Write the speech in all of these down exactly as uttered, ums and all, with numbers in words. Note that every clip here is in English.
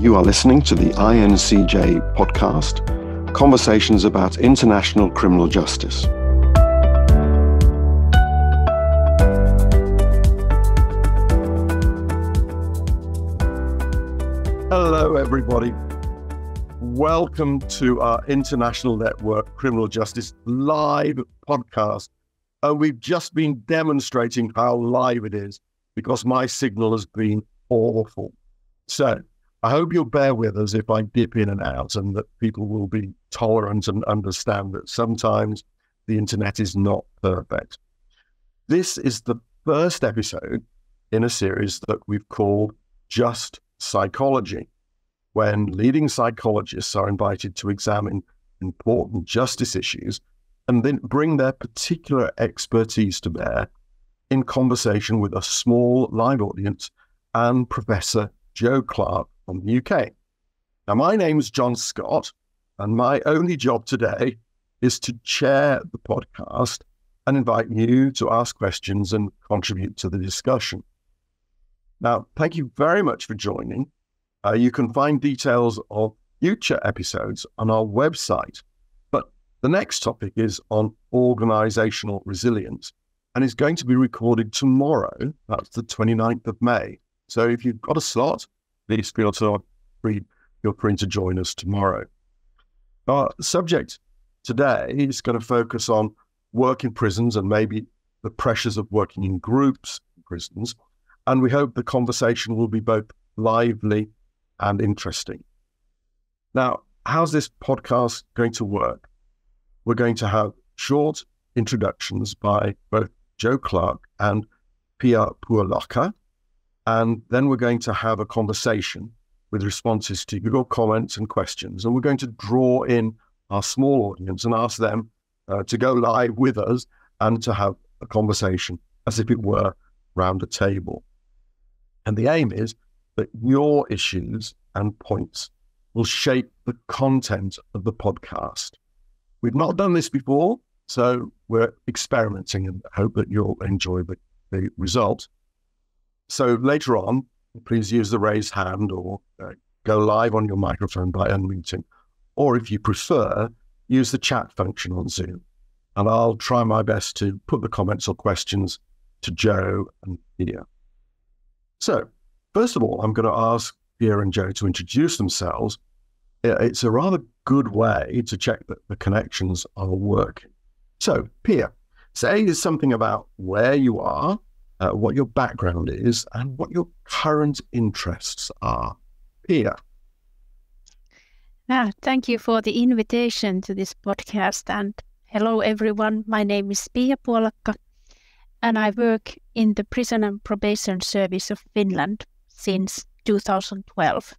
You are listening to the I N C J podcast, Conversations about International Criminal Justice. Hello, everybody. Welcome to our International Network Criminal Justice live podcast. And we've just been demonstrating how live it is because my signal has been awful. So I hope you'll bear with us if I dip in and out and that people will be tolerant and understand that sometimes the internet is not perfect. This is the first episode in a series that we've called Just Psychology, when leading psychologists are invited to examine important justice issues and then bring their particular expertise to bear in conversation with a small live audience and Professor Joe Clarke from the U K. Now, my name's John Scott, and my only job today is to chair the podcast and invite you to ask questions and contribute to the discussion. Now, thank you very much for joining. Uh, you can find details of future episodes on our website. The next topic is on organisational resilience and is going to be recorded tomorrow. That's the twenty-ninth of May. So if you've got a slot, please feel free, feel free to join us tomorrow. Our subject today is going to focus on work in prisons and maybe the pressures of working in groups in prisons. And we hope the conversation will be both lively and interesting. Now, how's this podcast going to work? We're going to have short introductions by both Joe Clarke and Pia Puolakka, and then we're going to have a conversation with responses to your comments and questions, and we're going to draw in our small audience and ask them uh, to go live with us and to have a conversation as if it were round a table. And the aim is that your issues and points will shape the content of the podcast. We've not done this before, so we're experimenting and hope that you'll enjoy the, the result. So later on, please use the raise hand or uh, go live on your microphone by unmuting. Or if you prefer, use the chat function on Zoom. And I'll try my best to put the comments or questions to Joe and Pia. So first of all, I'm going to ask Pia and Joe to introduce themselves. It's a rather good way to check that the connections are working. So, Pia, say something about where you are, uh, what your background is, and what your current interests are. Pia. Ah, thank you for the invitation to this podcast. And hello, everyone. My name is Pia Puolakka, and I work in the Prison and Probation Service of Finland since two thousand twelve.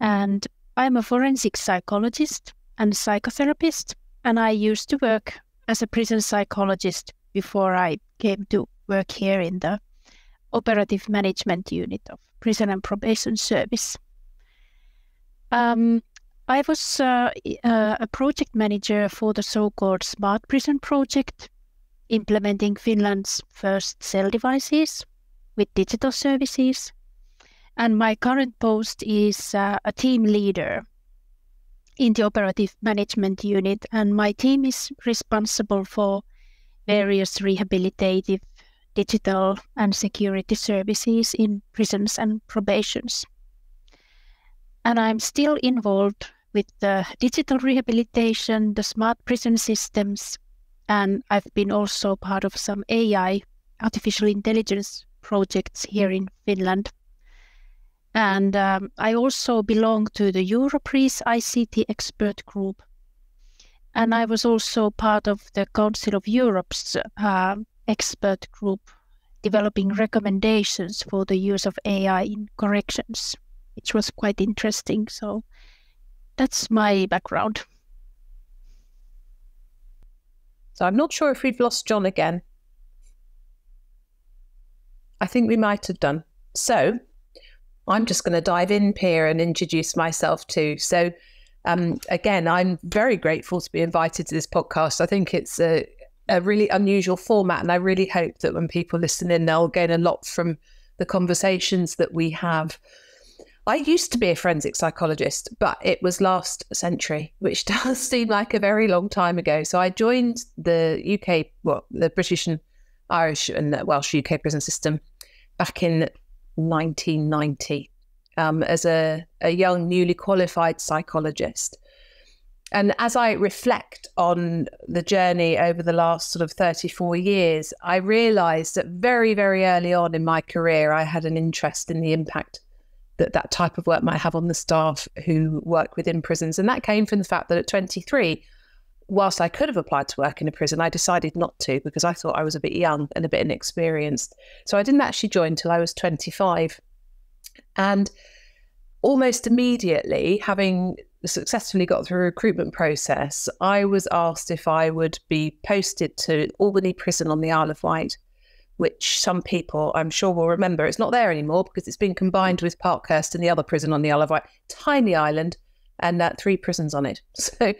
And I'm a forensic psychologist and psychotherapist, and I used to work as a prison psychologist before I came to work here in the Operative Management Unit of Prison and Probation Service. Um, I was uh, a project manager for the so-called Smart Prison Project, implementing Finland's first cell devices with digital services. And my current post is uh, a team leader in the Operative Management Unit, and my team is responsible for various rehabilitative, digital and security services in prisons and probations. And I'm still involved with the digital rehabilitation, the smart prison systems, and I've been also part of some A I, artificial intelligence projects here in Finland. And um, I also belong to the Europris I C T expert group. And I was also part of the Council of Europe's uh, expert group developing recommendations for the use of A I in corrections, which was quite interesting. So that's my background. So I'm not sure if we've lost John again. I think we might have done. So I'm just going to dive in here and introduce myself too. So um, again, I'm very grateful to be invited to this podcast. I think it's a, a really unusual format, and I really hope that when people listen in, they'll gain a lot from the conversations that we have. I used to be a forensic psychologist, but it was last century, which does seem like a very long time ago. So I joined the U K, well, the British and Irish and Welsh U K prison system back in nineteen ninety um, as a, a young, newly qualified psychologist. And as I reflect on the journey over the last sort of thirty-four years, I realised that very, very early on in my career, I had an interest in the impact that that type of work might have on the staff who work within prisons. And that came from the fact that at twenty-three, whilst I could have applied to work in a prison, I decided not to because I thought I was a bit young and a bit inexperienced. So I didn't actually join till I was twenty-five. And almost immediately, having successfully got through a recruitment process, I was asked if I would be posted to Albany Prison on the Isle of Wight, which some people, I'm sure, will remember. It's not there anymore because it's been combined with Parkhurst and the other prison on the Isle of Wight, tiny island, and uh, three prisons on it. So,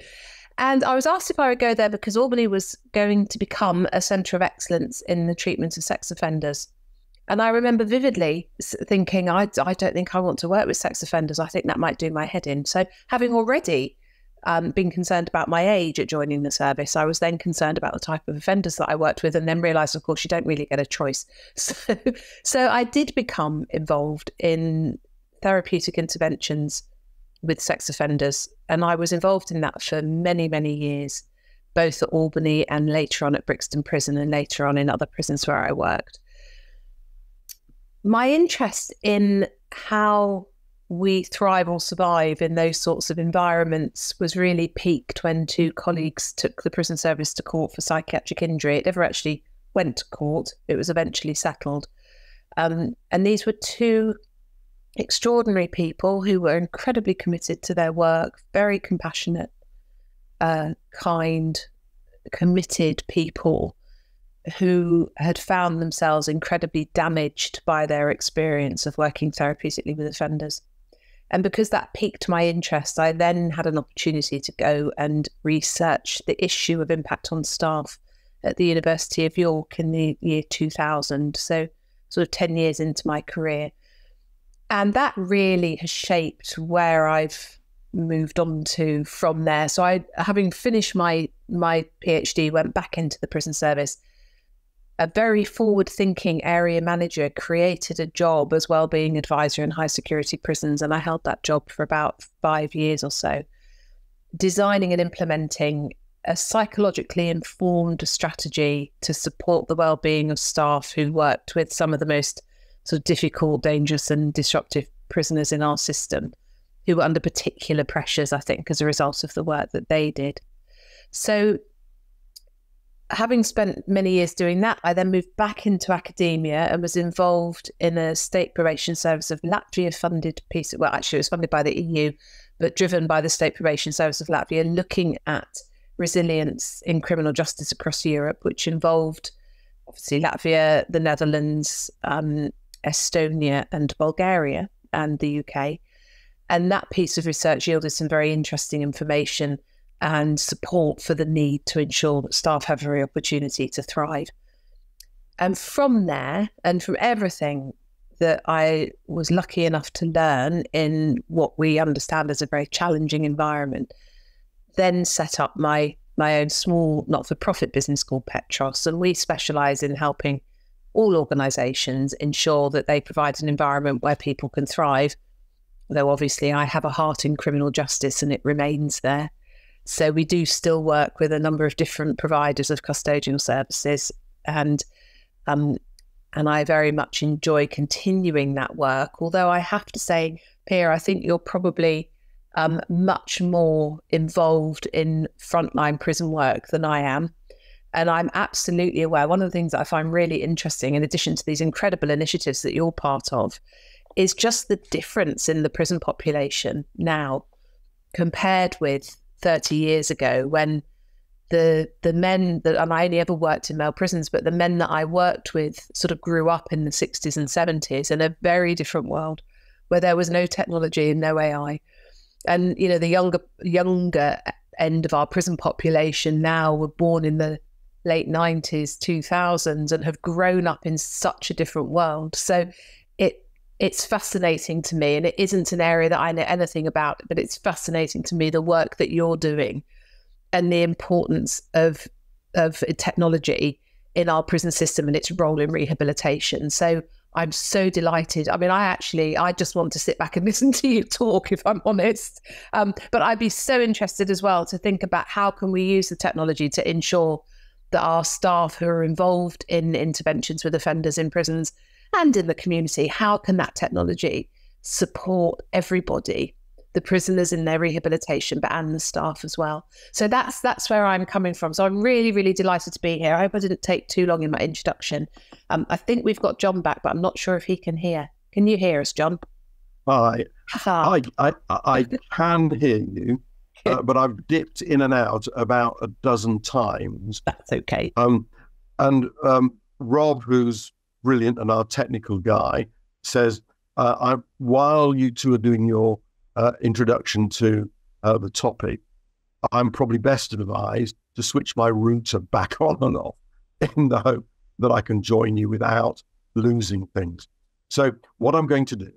and I was asked if I would go there because Albany was going to become a centre of excellence in the treatment of sex offenders. And I remember vividly thinking, I, I don't think I want to work with sex offenders. I think that might do my head in. So having already um, been concerned about my age at joining the service, I was then concerned about the type of offenders that I worked with and then realised, of course, you don't really get a choice. So, so I did become involved in therapeutic interventions with sex offenders. And I was involved in that for many, many years, both at Albany and later on at Brixton Prison and later on in other prisons where I worked. My interest in how we thrive or survive in those sorts of environments was really piqued when two colleagues took the prison service to court for psychiatric injury. It never actually went to court. It was eventually settled. Um, and these were two extraordinary people who were incredibly committed to their work, very compassionate, uh, kind, committed people who had found themselves incredibly damaged by their experience of working therapeutically with offenders. And because that piqued my interest, I then had an opportunity to go and research the issue of impact on staff at the University of York in the year two thousand, so sort of ten years into my career. And that really has shaped where I've moved on to from there. So I, having finished my, my PhD, went back into the prison service. A very forward-thinking area manager created a job as well-being advisor in high-security prisons, and I held that job for about five years or so, designing and implementing a psychologically informed strategy to support the well-being of staff who worked with some of the most sort of difficult, dangerous and disruptive prisoners in our system, who were under particular pressures, I think, as a result of the work that they did. So, having spent many years doing that, I then moved back into academia and was involved in a State Probation Service of Latvia funded piece of, well, actually it was funded by the E U, but driven by the State Probation Service of Latvia, looking at resilience in criminal justice across Europe, which involved obviously Latvia, the Netherlands, um, Estonia and Bulgaria and the U K. And that piece of research yielded some very interesting information and support for the need to ensure that staff have every opportunity to thrive. And from there, and from everything that I was lucky enough to learn in what we understand as a very challenging environment, then set up my, my own small not-for-profit business called Petros. And we specialise in helping all organisations ensure that they provide an environment where people can thrive, though obviously I have a heart in criminal justice and it remains there. So we do still work with a number of different providers of custodial services, and um, and I very much enjoy continuing that work. Although I have to say, Pia, I think you're probably um, much more involved in frontline prison work than I am. And I'm absolutely aware, one of the things that I find really interesting, in addition to these incredible initiatives that you're part of, is just the difference in the prison population now compared with thirty years ago, when the the men that, and I only ever worked in male prisons, but the men that I worked with sort of grew up in the sixties and seventies in a very different world where there was no technology and no A I. And, you know, the younger younger end of our prison population now were born in the late nineties, two thousands, and have grown up in such a different world. So it it's fascinating to me, and it isn't an area that I know anything about, but it's fascinating to me, the work that you're doing and the importance of of technology in our prison system and its role in rehabilitation. So I'm so delighted. I mean, I actually, I just want to sit back and listen to you talk, if I'm honest. Um, but I'd be so interested as well to think about how can we use the technology to ensure that our staff who are involved in interventions with offenders in prisons and in the community, how can that technology support everybody, the prisoners in their rehabilitation, but and the staff as well. So that's that's where I'm coming from. So I'm really, really delighted to be here. I hope I didn't take too long in my introduction. Um, I think we've got John back, but I'm not sure if he can hear. Can you hear us, John? I, I, I, I can hear you, uh, but I've dipped in and out about a dozen times. That's okay. Um, and um, Rob, who's brilliant and our technical guy, says, uh, I, while you two are doing your Uh, introduction to uh, the topic, I'm probably best advised to switch my router back on and off in the hope that I can join you without losing things. So what I'm going to do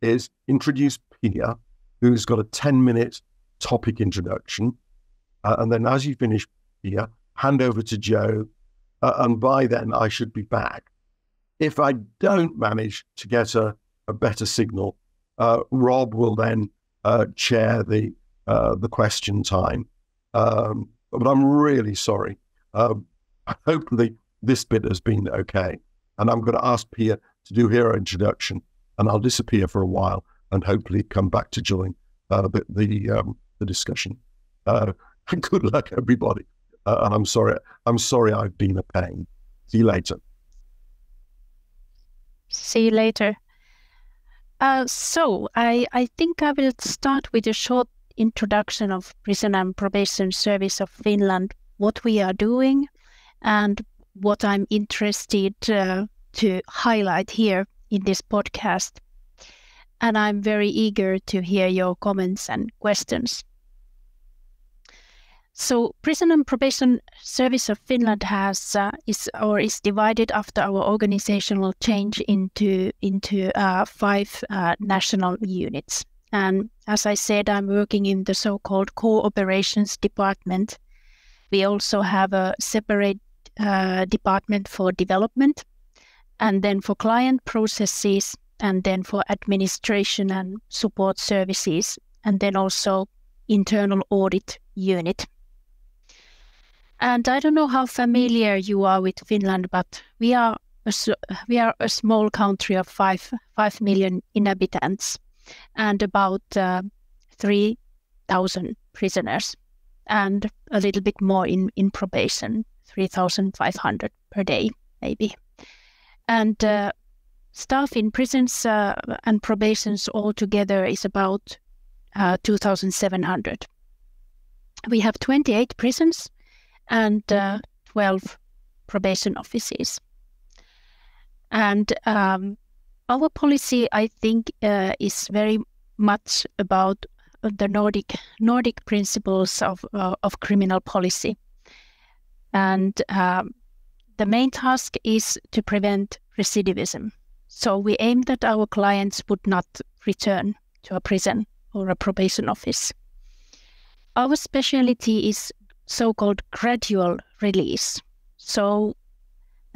is introduce Pia, who's got a ten minute topic introduction. Uh, and then as you finish, Pia, hand over to Joe. Uh, and by then I should be back. If I don't manage to get a, a better signal, Uh, Rob will then uh, chair the uh, the question time, um, but I'm really sorry. Uh, hopefully this bit has been okay, and I'm going to ask Pia to do her introduction, and I'll disappear for a while and hopefully come back to join uh, the the, um, the discussion. Uh, good luck, everybody, uh, and I'm sorry. I'm sorry I've been a pain. See you later. See you later. Uh, so I, I think I will start with a short introduction of Prison and Probation Service of Finland, what we are doing and what I'm interested uh, to highlight here in this podcast. And I'm very eager to hear your comments and questions. So Prison and Probation Service of Finland has uh, is or is divided after our organizational change into into uh, five uh, national units. And as I said, I'm working in the so-called core operations department. We also have a separate uh, department for development, and then for client processes, and then for administration and support services, and then also internal audit unit. And I don't know how familiar you are with Finland, but we are a, we are a small country of five five million inhabitants and about uh, three thousand prisoners, and a little bit more in in probation, three thousand five hundred per day maybe. And uh, staff in prisons uh, and probations altogether is about uh, two thousand seven hundred. We have twenty-eight prisons and uh, twelve probation offices. And um, our policy, I think, uh, is very much about the Nordic Nordic principles of uh, of criminal policy. And um, the main task is to prevent recidivism. So we aim that our clients would not return to a prison or a probation office. Our specialty is so-called gradual release. So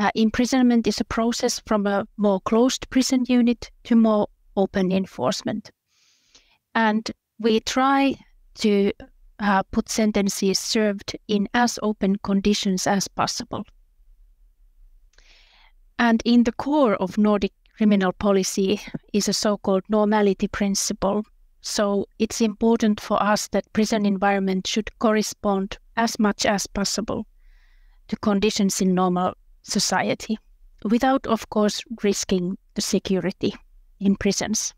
uh, imprisonment is a process from a more closed prison unit to more open enforcement. And we try to uh, put sentences served in as open conditions as possible. And in the core of Nordic criminal policy is a so-called normality principle. So it's important for us that prison environment should correspond as much as possible to conditions in normal society, without, of course, risking the security in prisons.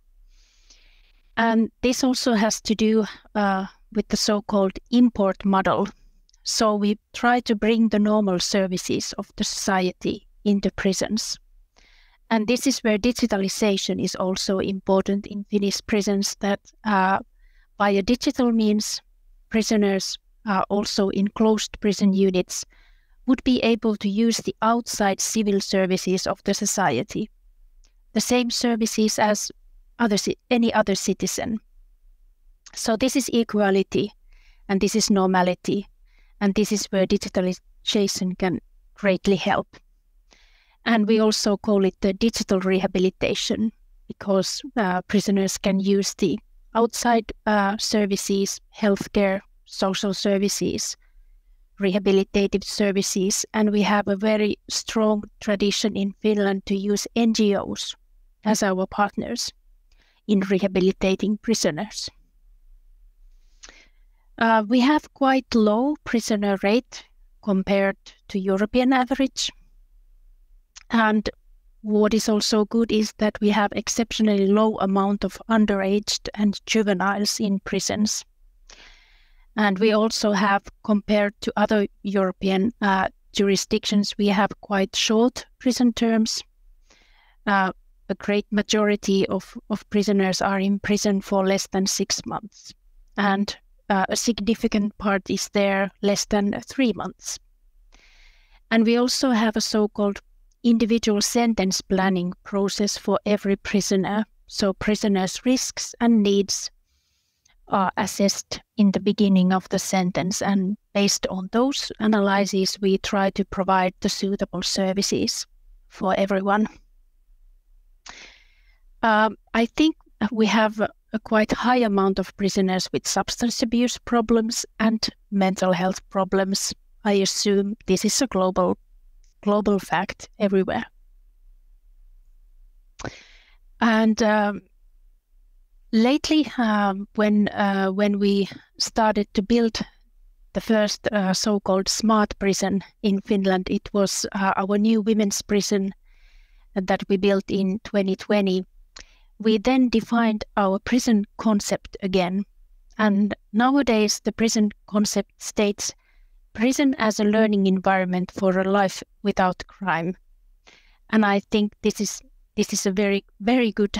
And this also has to do uh, with the so-called import model. So we try to bring the normal services of the society into prisons. And this is where digitalization is also important in Finnish prisons, that uh, via digital means, prisoners uh, also in closed prison units would be able to use the outside civil services of the society the same services as other, any other citizen. So this is equality, and this is normality, and this is where digitalization can greatly help. And we also call it the digital rehabilitation, because uh, prisoners can use the outside uh, services, healthcare, social services, rehabilitative services, and we have a very strong tradition in Finland to use N G Os as our partners in rehabilitating prisoners. Uh, we have quite low prisoner rate compared to European average. And what is also good is that we have exceptionally low amount of underaged and juveniles in prisons. And we also have, compared to other European uh, jurisdictions, we have quite short prison terms. Uh, a great majority of, of prisoners are in prison for less than six months. And uh, a significant part is there less than three months. And we also have a so-called individual sentence planning process for every prisoner. So prisoners' risks and needs are assessed in the beginning of the sentence, and based on those analyses we try to provide the suitable services for everyone. Um, I think we have a quite high amount of prisoners with substance abuse problems and mental health problems. I assume this is a global global fact everywhere. And um, lately, um, when uh, when we started to build the first uh, so-called smart prison in Finland, it was uh, our new women's prison that we built in twenty twenty. We then defined our prison concept again. And nowadays, the prison concept states prison as a learning environment for a life without crime. And I think this is this is a very, very good,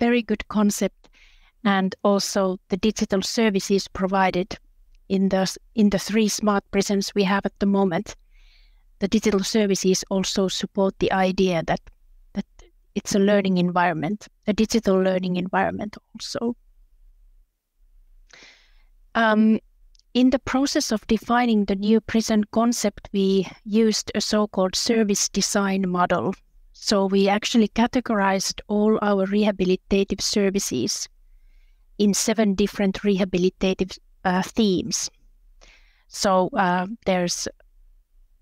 very good concept. And also the digital services provided in the, in the three smart prisons we have at the moment. The digital services also support the idea that, that it's a learning environment, a digital learning environment also. Um, in the process of defining the new prison concept, we used a so-called service design model. So we actually categorized all our rehabilitative services in seven different rehabilitative uh, themes. So uh, there's,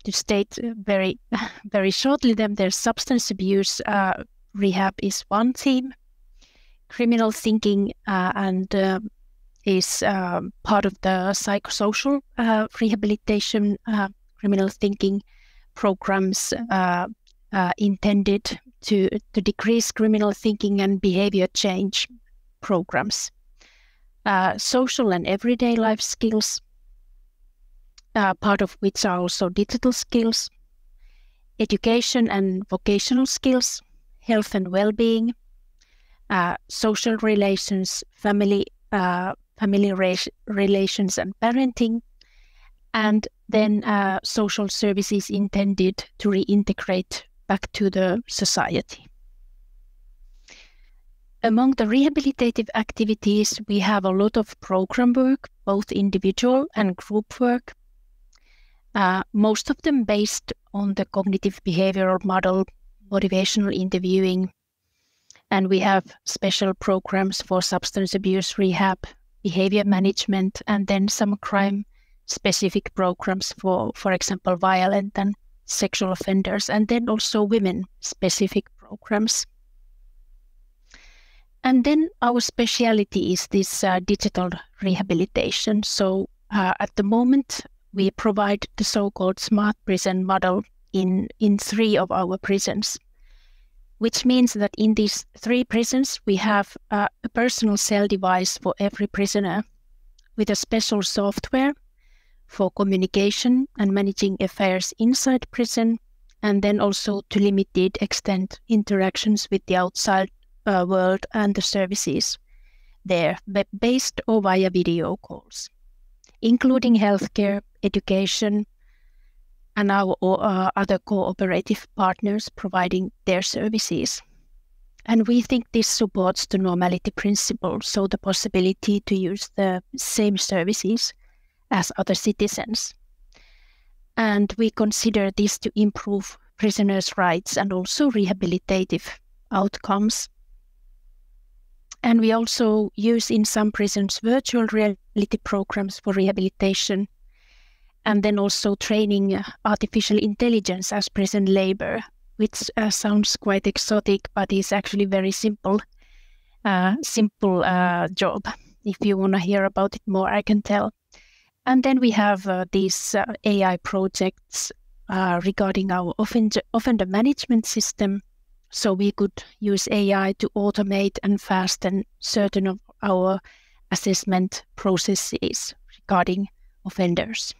to state very, very shortly them, there's substance abuse uh, rehab is one theme. Criminal thinking uh, and uh, is uh, part of the psychosocial uh, rehabilitation uh, criminal thinking programs uh, uh, intended to, to decrease criminal thinking and behavior change programs. Uh, social and everyday life skills, uh, part of which are also digital skills, education and vocational skills, health and well-being, uh, social relations, family, uh, family relations and parenting, and then uh, social services intended to reintegrate back to the society. Among the rehabilitative activities, we have a lot of program work, both individual and group work, uh, most of them based on the cognitive behavioral model, motivational interviewing, and we have special programs for substance abuse rehab, behavior management, and then some crime-specific programs for, for example, violent and sexual offenders, and then also women-specific programs. And then our speciality is this uh, digital rehabilitation. So uh, at the moment, we provide the so-called smart prison model in, in three of our prisons, which means that in these three prisons, we have uh, a personal cell device for every prisoner with a special software for communication and managing affairs inside prison, and then also to limited extent interactions with the outside Uh, world and the services there, web-based or via video calls, including healthcare, education, and our uh, other cooperative partners providing their services. And we think this supports the normality principle, so the possibility to use the same services as other citizens. And we consider this to improve prisoners' rights and also rehabilitative outcomes. And we also use in some prisons virtual reality programs for rehabilitation, and then also training artificial intelligence as prison labor, which uh, sounds quite exotic, but is actually very simple, uh, simple uh, job. If you want to hear about it more, I can tell. And then we have uh, these uh, A I projects uh, regarding our offender, offender management system. So we could use A I to automate and fasten certain of our assessment processes regarding offenders.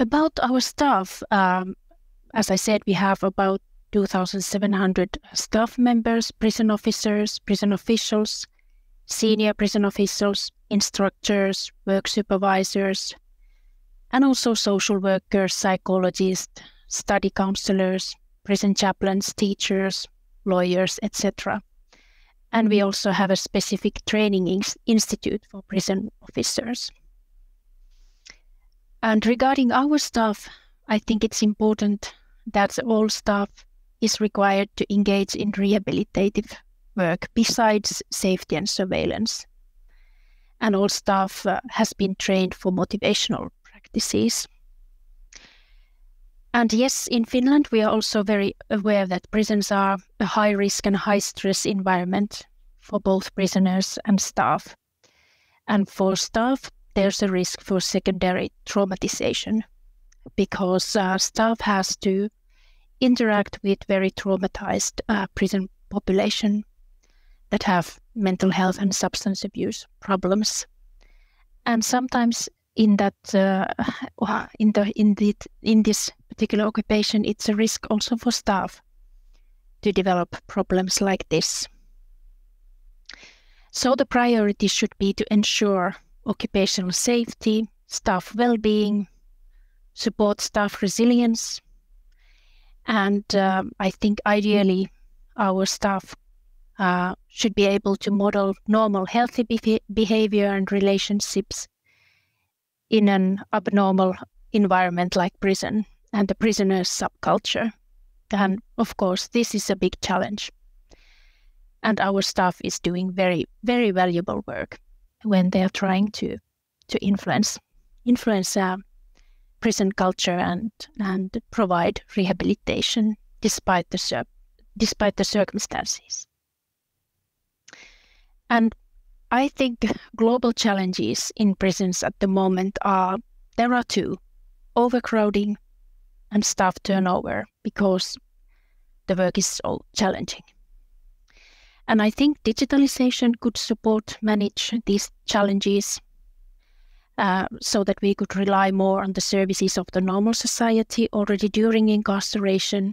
About our staff, um, as I said, we have about two thousand seven hundred staff members, prison officers, prison officials, senior prison officials, instructors, work supervisors, and also social workers, psychologists, study counselors, prison chaplains, teachers, lawyers, et cetera. And we also have a specific training institute for prison officers. And regarding our staff, I think it's important that all staff is required to engage in rehabilitative work besides safety and surveillance. And all staff uh, has been trained for motivational practices. And yes, in Finland, we are also very aware that prisons are a high risk and high stress environment for both prisoners and staff. And for staff, there's a risk for secondary traumatization, because uh, staff has to interact with very traumatized uh, prison population that have mental health and substance abuse problems. And sometimes in that uh, in the in the in this particular occupation, it's a risk also for staff to develop problems like this. So the priority should be to ensure occupational safety, staff well-being, support staff resilience, and uh, I think ideally our staff uh, should be able to model normal healthy be behavior and relationships in an abnormal environment like prison and the prisoner's subculture. And of course, this is a big challenge. And our staff is doing very, very valuable work when they are trying to to influence influence uh, prison culture and and provide rehabilitation despite the despite the circumstances. And I think global challenges in prisons at the moment are there are two: overcrowding and staff turnover, because the work is so challenging. And I think digitalization could support manage these challenges uh, so that we could rely more on the services of the normal society already during incarceration,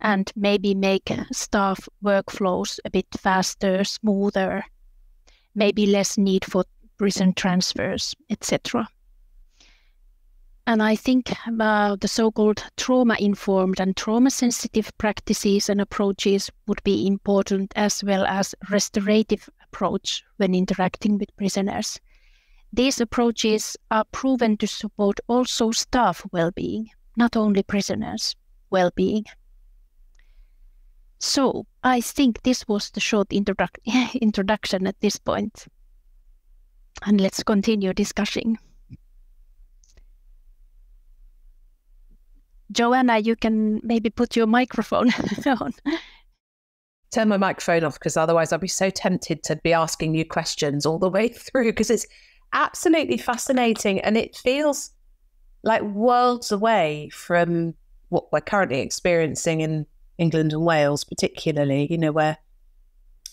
and maybe make staff workflows a bit faster, smoother, maybe less need for prison transfers, et cetera. And I think uh, the so-called trauma-informed and trauma-sensitive practices and approaches would be important, as well as restorative approach when interacting with prisoners. These approaches are proven to support also staff well-being, not only prisoners' well-being. So I think this was the short introdu- introduction at this point. And let's continue discussing. Joanna, you can maybe put your microphone on. Turn my microphone off, because otherwise I'll be so tempted to be asking you questions all the way through, because it's absolutely fascinating and it feels like worlds away from what we're currently experiencing in England and Wales particularly, you know, where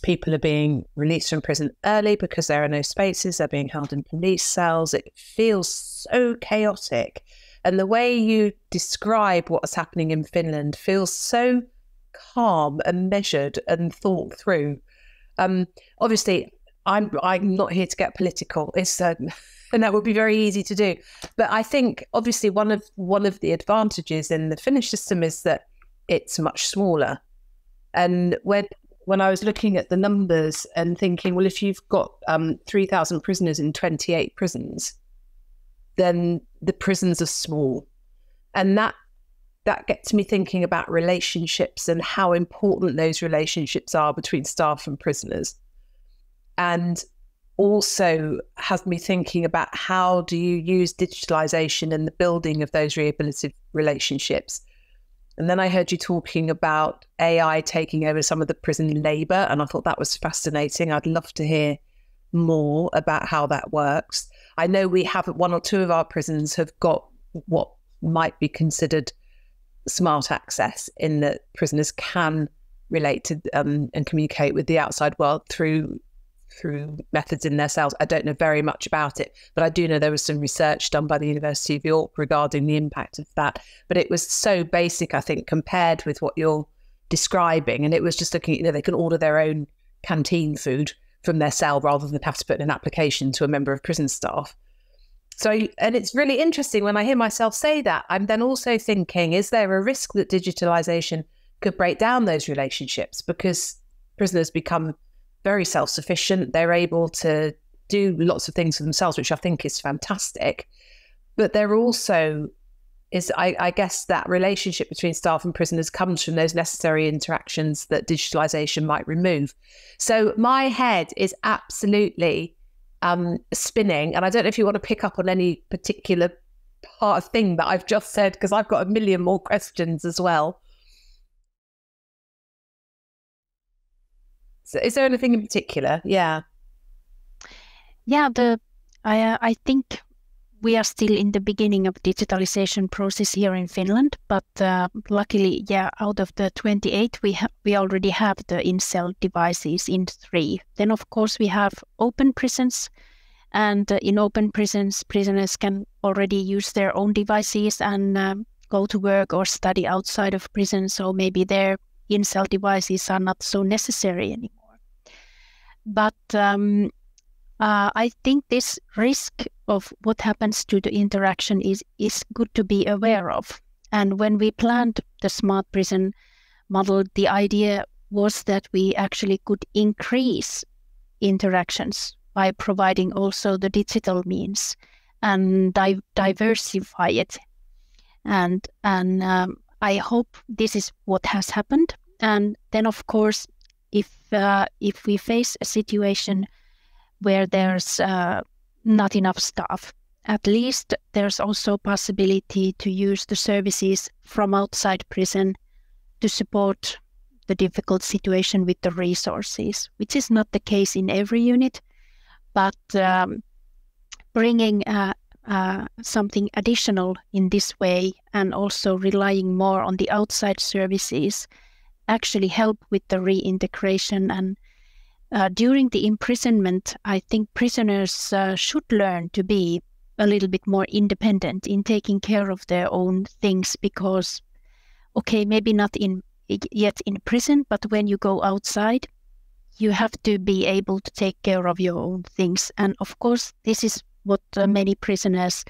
people are being released from prison early because there are no spaces, they're being held in police cells. It feels so chaotic. And the way you describe what's happening in Finland feels so calm and measured and thought through. Um, obviously, I'm I'm not here to get political, it's uh, and that would be very easy to do. But I think obviously one of one of the advantages in the Finnish system is that it's much smaller. And when when I was looking at the numbers and thinking, well, if you've got um, three thousand prisoners in twenty-eight prisons, then the prisons are small. And that that gets me thinking about relationships and how important those relationships are between staff and prisoners. And also has me thinking about how do you use digitalization and the building of those rehabilitative relationships. And then I heard you talking about A I taking over some of the prison labor, and I thought that was fascinating. I'd love to hear more about how that works. I know we have one or two of our prisons have got what might be considered smart access, in that prisoners can relate to um, and communicate with the outside world through through methods in their cells. I don't know very much about it, but I do know there was some research done by the University of York regarding the impact of that. But it was so basic, I think, compared with what you're describing. And it was just looking at, you know, they can order their own canteen food from their cell rather than have to put in an application to a member of prison staff. So, and it's really interesting when I hear myself say that, I'm then also thinking, is there a risk that digitalization could break down those relationships? Because prisoners become very self-sufficient. They're able to do lots of things for themselves, which I think is fantastic. But there also is, I, I guess, that relationship between staff and prisoners comes from those necessary interactions that digitalization might remove. So my head is absolutely um, spinning. And I don't know if you want to pick up on any particular part of thing that I've just said, because I've got a million more questions as well. Is there anything in particular? Yeah. Yeah, the I, uh, I think we are still in the beginning of digitalization process here in Finland. But uh, luckily, yeah, out of the twenty-eight, we, ha we already have the in-cell devices in three. Then, of course, we have open prisons. And uh, in open prisons, prisoners can already use their own devices and um, go to work or study outside of prison. So maybe their in-cell devices are not so necessary anymore. But um, uh, I think this risk of what happens to the interaction is, is good to be aware of. And when we planned the smart prison model, the idea was that we actually could increase interactions by providing also the digital means and di diversify it. And, and um, I hope this is what has happened. And then, of course, If uh, if we face a situation where there's uh, not enough staff, at least there's also possibility to use the services from outside prison to support the difficult situation with the resources, which is not the case in every unit. But um, bringing uh, uh, something additional in this way and also relying more on the outside services actually help with the reintegration. And uh, during the imprisonment, I think prisoners uh, should learn to be a little bit more independent in taking care of their own things, because, okay, maybe not in yet in prison, but when you go outside, you have to be able to take care of your own things. And of course, this is what uh, many prisoners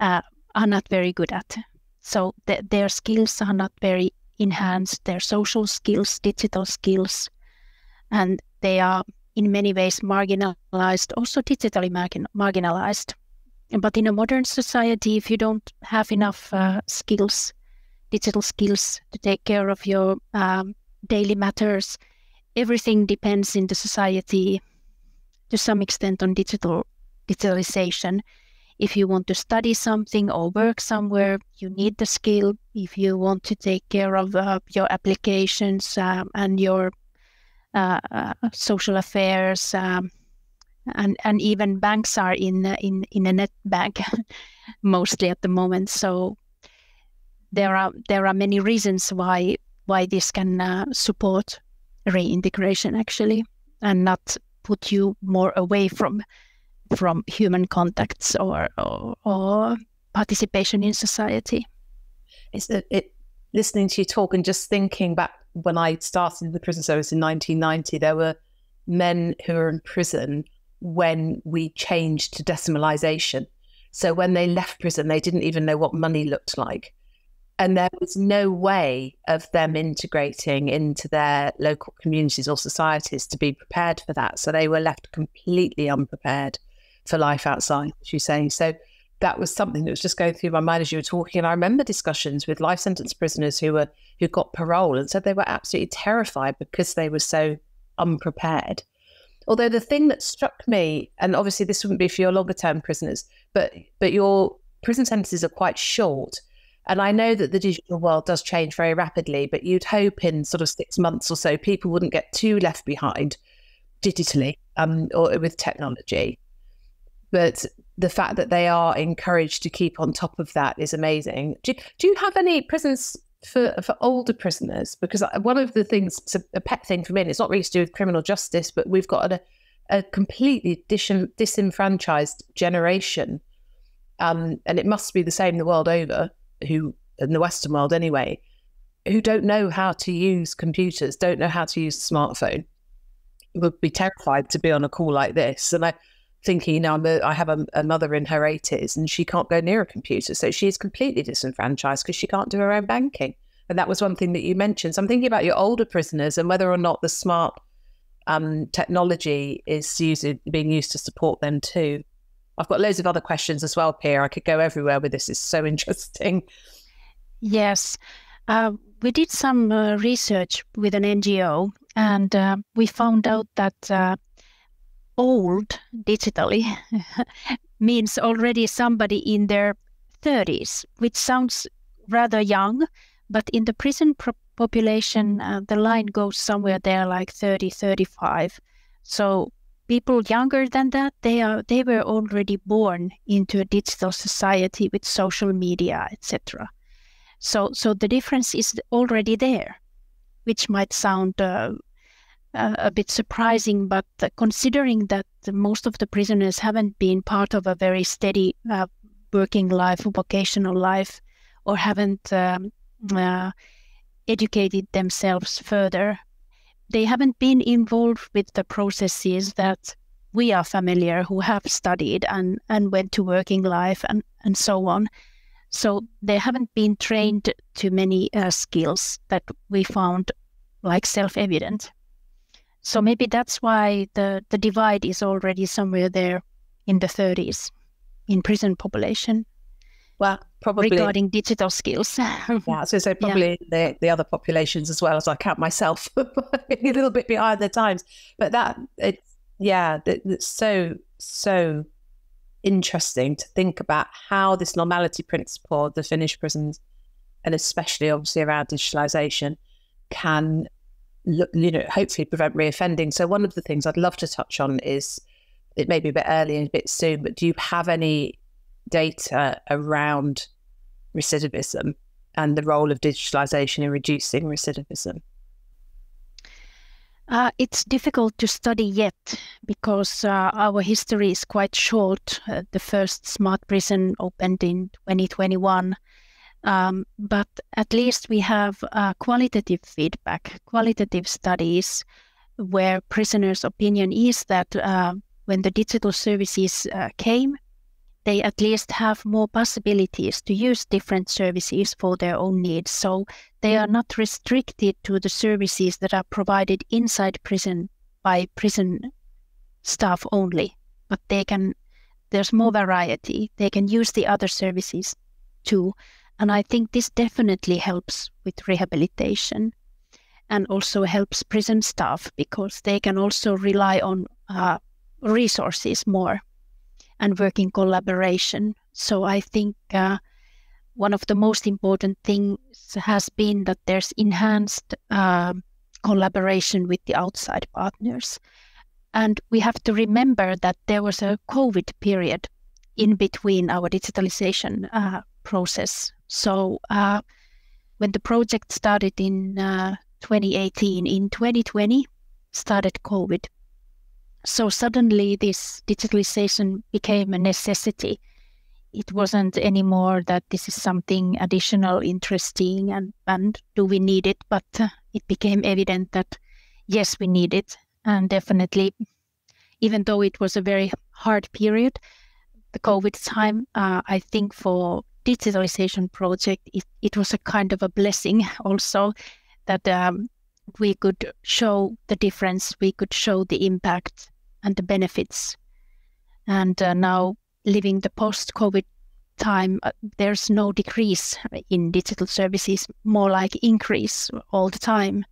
uh, are not very good at. So th their skills are not very enhance their social skills, digital skills, and they are in many ways marginalized, also digitally marginalized. But in a modern society, if you don't have enough uh, skills, digital skills to take care of your um, daily matters, everything depends in the society to some extent on digital digitalization. If you want to study something or work somewhere, you need the skill. If you want to take care of uh, your applications um, and your uh, uh, social affairs, um, and and even banks are in in in a net bank mostly at the moment. So there are there are many reasons why why this can uh, support reintegration actually, and not put you more away from. from human contacts or, or or participation in society. It's a, it, listening to you talk and just thinking back when I started the prison service in nineteen ninety, there were men who were in prison when we changed to decimalisation. So when they left prison, they didn't even know what money looked like. And there was no way of them integrating into their local communities or societies to be prepared for that. So they were left completely unprepared for life outside, as you say. So that was something that was just going through my mind as you were talking. And I remember discussions with life sentence prisoners who were who got parole and said they were absolutely terrified because they were so unprepared. Although the thing that struck me, and obviously this wouldn't be for your longer term prisoners, but but your prison sentences are quite short. And I know that the digital world does change very rapidly, but you'd hope in sort of six months or so, people wouldn't get too left behind digitally um, or with technology. But the fact that they are encouraged to keep on top of that is amazing. Do, do you have any prisons for, for older prisoners? Because one of the things, it's a, a pet thing for me, and it's not really to do with criminal justice, but we've got a, a completely dis- disenfranchised generation. Um, and it must be the same the world over, who in the Western world anyway, who don't know how to use computers, don't know how to use a smartphone, would be terrified to be on a call like this. And I thinking, you know, I'm a, I have a, a mother in her eighties and she can't go near a computer. So she's completely disenfranchised because she can't do her own banking. And that was one thing that you mentioned. So I'm thinking about your older prisoners and whether or not the smart um, technology is used, being used to support them too. I've got loads of other questions as well, Pia. I could go everywhere with this. It's so interesting. Yes. Uh, we did some uh, research with an N G O and uh, we found out that uh, old digitally means already somebody in their thirties, which sounds rather young, but in the prison pro- population, uh, the line goes somewhere there like thirty, thirty-five. So people younger than that, they are they were already born into a digital society with social media, et cetera. So, so the difference is already there, which might sound uh, uh, a bit surprising, but considering that most of the prisoners haven't been part of a very steady uh, working life, vocational life, or haven't um, uh, educated themselves further. They haven't been involved with the processes that we are familiar, who have studied and, and went to working life and, and so on. So they haven't been trained to many uh, skills that we found like self-evident. So maybe that's why the, the divide is already somewhere there in the thirties in prison population. Well, probably regarding digital skills. Yeah, so, so probably yeah. the, the other populations as well, as I count myself, a little bit behind their times. But that, it, yeah, it, it's so, so interesting to think about how this normality principle of the Finnish prisons, and especially obviously around digitalization, can, you know, hopefully prevent reoffending. So one of the things I'd love to touch on is, it may be a bit early and a bit soon, but do you have any data around recidivism and the role of digitalization in reducing recidivism? Uh, it's difficult to study yet because uh, our history is quite short. Uh, the first smart prison opened in twenty twenty-one, um, but at least we have uh, qualitative feedback, qualitative studies where prisoners' opinion is that uh, when the digital services uh, came, they at least have more possibilities to use different services for their own needs. So they are not restricted to the services that are provided inside prison by prison staff only, but they can, there's more variety. They can use the other services too. And I think this definitely helps with rehabilitation and also helps prison staff because they can also rely on uh, resources more and work in collaboration. So I think uh, one of the most important things has been that there's enhanced uh, collaboration with the outside partners. And we have to remember that there was a COVID period in between our digitalization uh, process. So uh, when the project started in uh, twenty eighteen, in twenty twenty started COVID. So suddenly this digitalization became a necessity. It wasn't anymore that this is something additional, interesting, and, and do we need it? But it became evident that yes, we need it. And definitely, even though it was a very hard period, the COVID time, uh, I think for digitalization project, it, it was a kind of a blessing also that um, we could show the difference, we could show the impact and the benefits. And uh, now living the post-COVID time, uh, there's no decrease in digital services, more like increase all the time.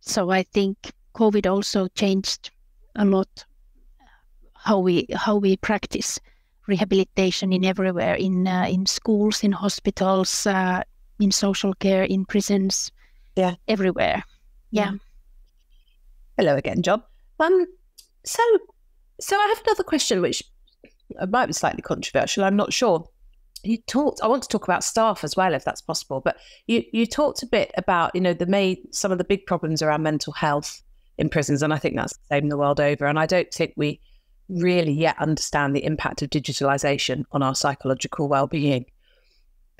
So I think COVID also changed a lot how we how we practice rehabilitation in everywhere, in uh, in schools, in hospitals, uh, in social care, in prisons, yeah, everywhere. Yeah. Hello again, John. Um, so, so I have another question, which might be slightly controversial. I'm not sure. You talked. I want to talk about staff as well, if that's possible. But you you talked a bit about you know the main some of the big problems around mental health in prisons, and I think that's the same the world over. And I don't think we really yet understand the impact of digitalization on our psychological well-being.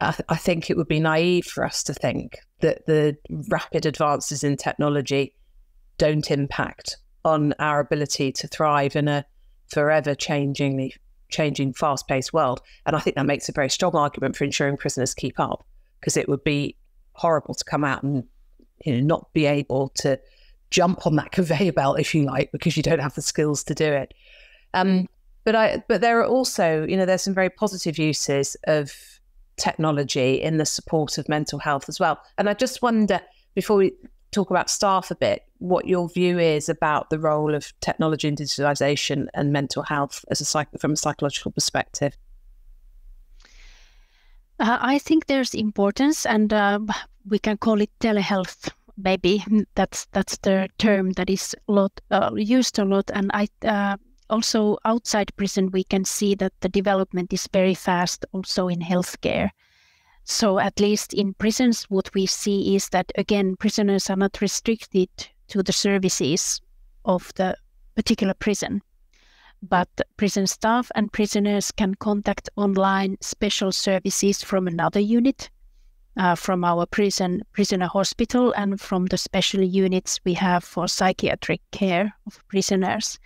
I, th I think it would be naive for us to think that the rapid advances in technology don't impact on our ability to thrive in a forever changing, changing fast-paced world. And I think that makes a very strong argument for ensuring prisoners keep up, because it would be horrible to come out and you know, not be able to jump on that conveyor belt, if you like, because you don't have the skills to do it. Um, but I, but there are also, you know, there's some very positive uses of technology in the support of mental health as well. And I just wonder, before we talk about staff a bit, what your view is about the role of technology and digitalization and mental health as a psych from a psychological perspective. Uh, I think there's importance, and uh, we can call it telehealth. Maybe that's that's the term that is a lot uh, used a lot, and I. Uh, Also, outside prison, we can see that the development is very fast also in healthcare. So at least in prisons, what we see is that, again, prisoners are not restricted to the services of the particular prison. But prison staff and prisoners can contact online special services from another unit, uh, from our prison prisoner hospital, and from the special units we have for psychiatric care of prisoners.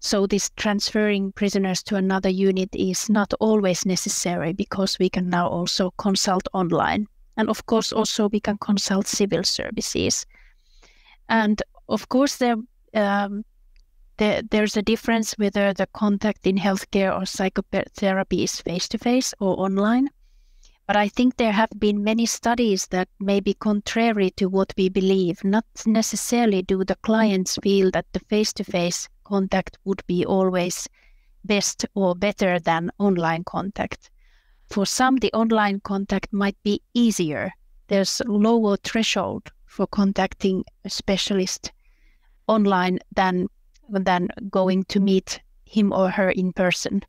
So this transferring prisoners to another unit is not always necessary, because we can now also consult online. And of course, also we can consult civil services. And of course, there, um, there there's a difference whether the contact in healthcare or psychotherapy is face-to-face or online. But I think there have been many studies that may be contrary to what we believe. Not necessarily do the clients feel that the face-to-face contact would be always best or better than online contact. For some, the online contact might be easier. There's a lower threshold for contacting a specialist online than, than going to meet him or her in person.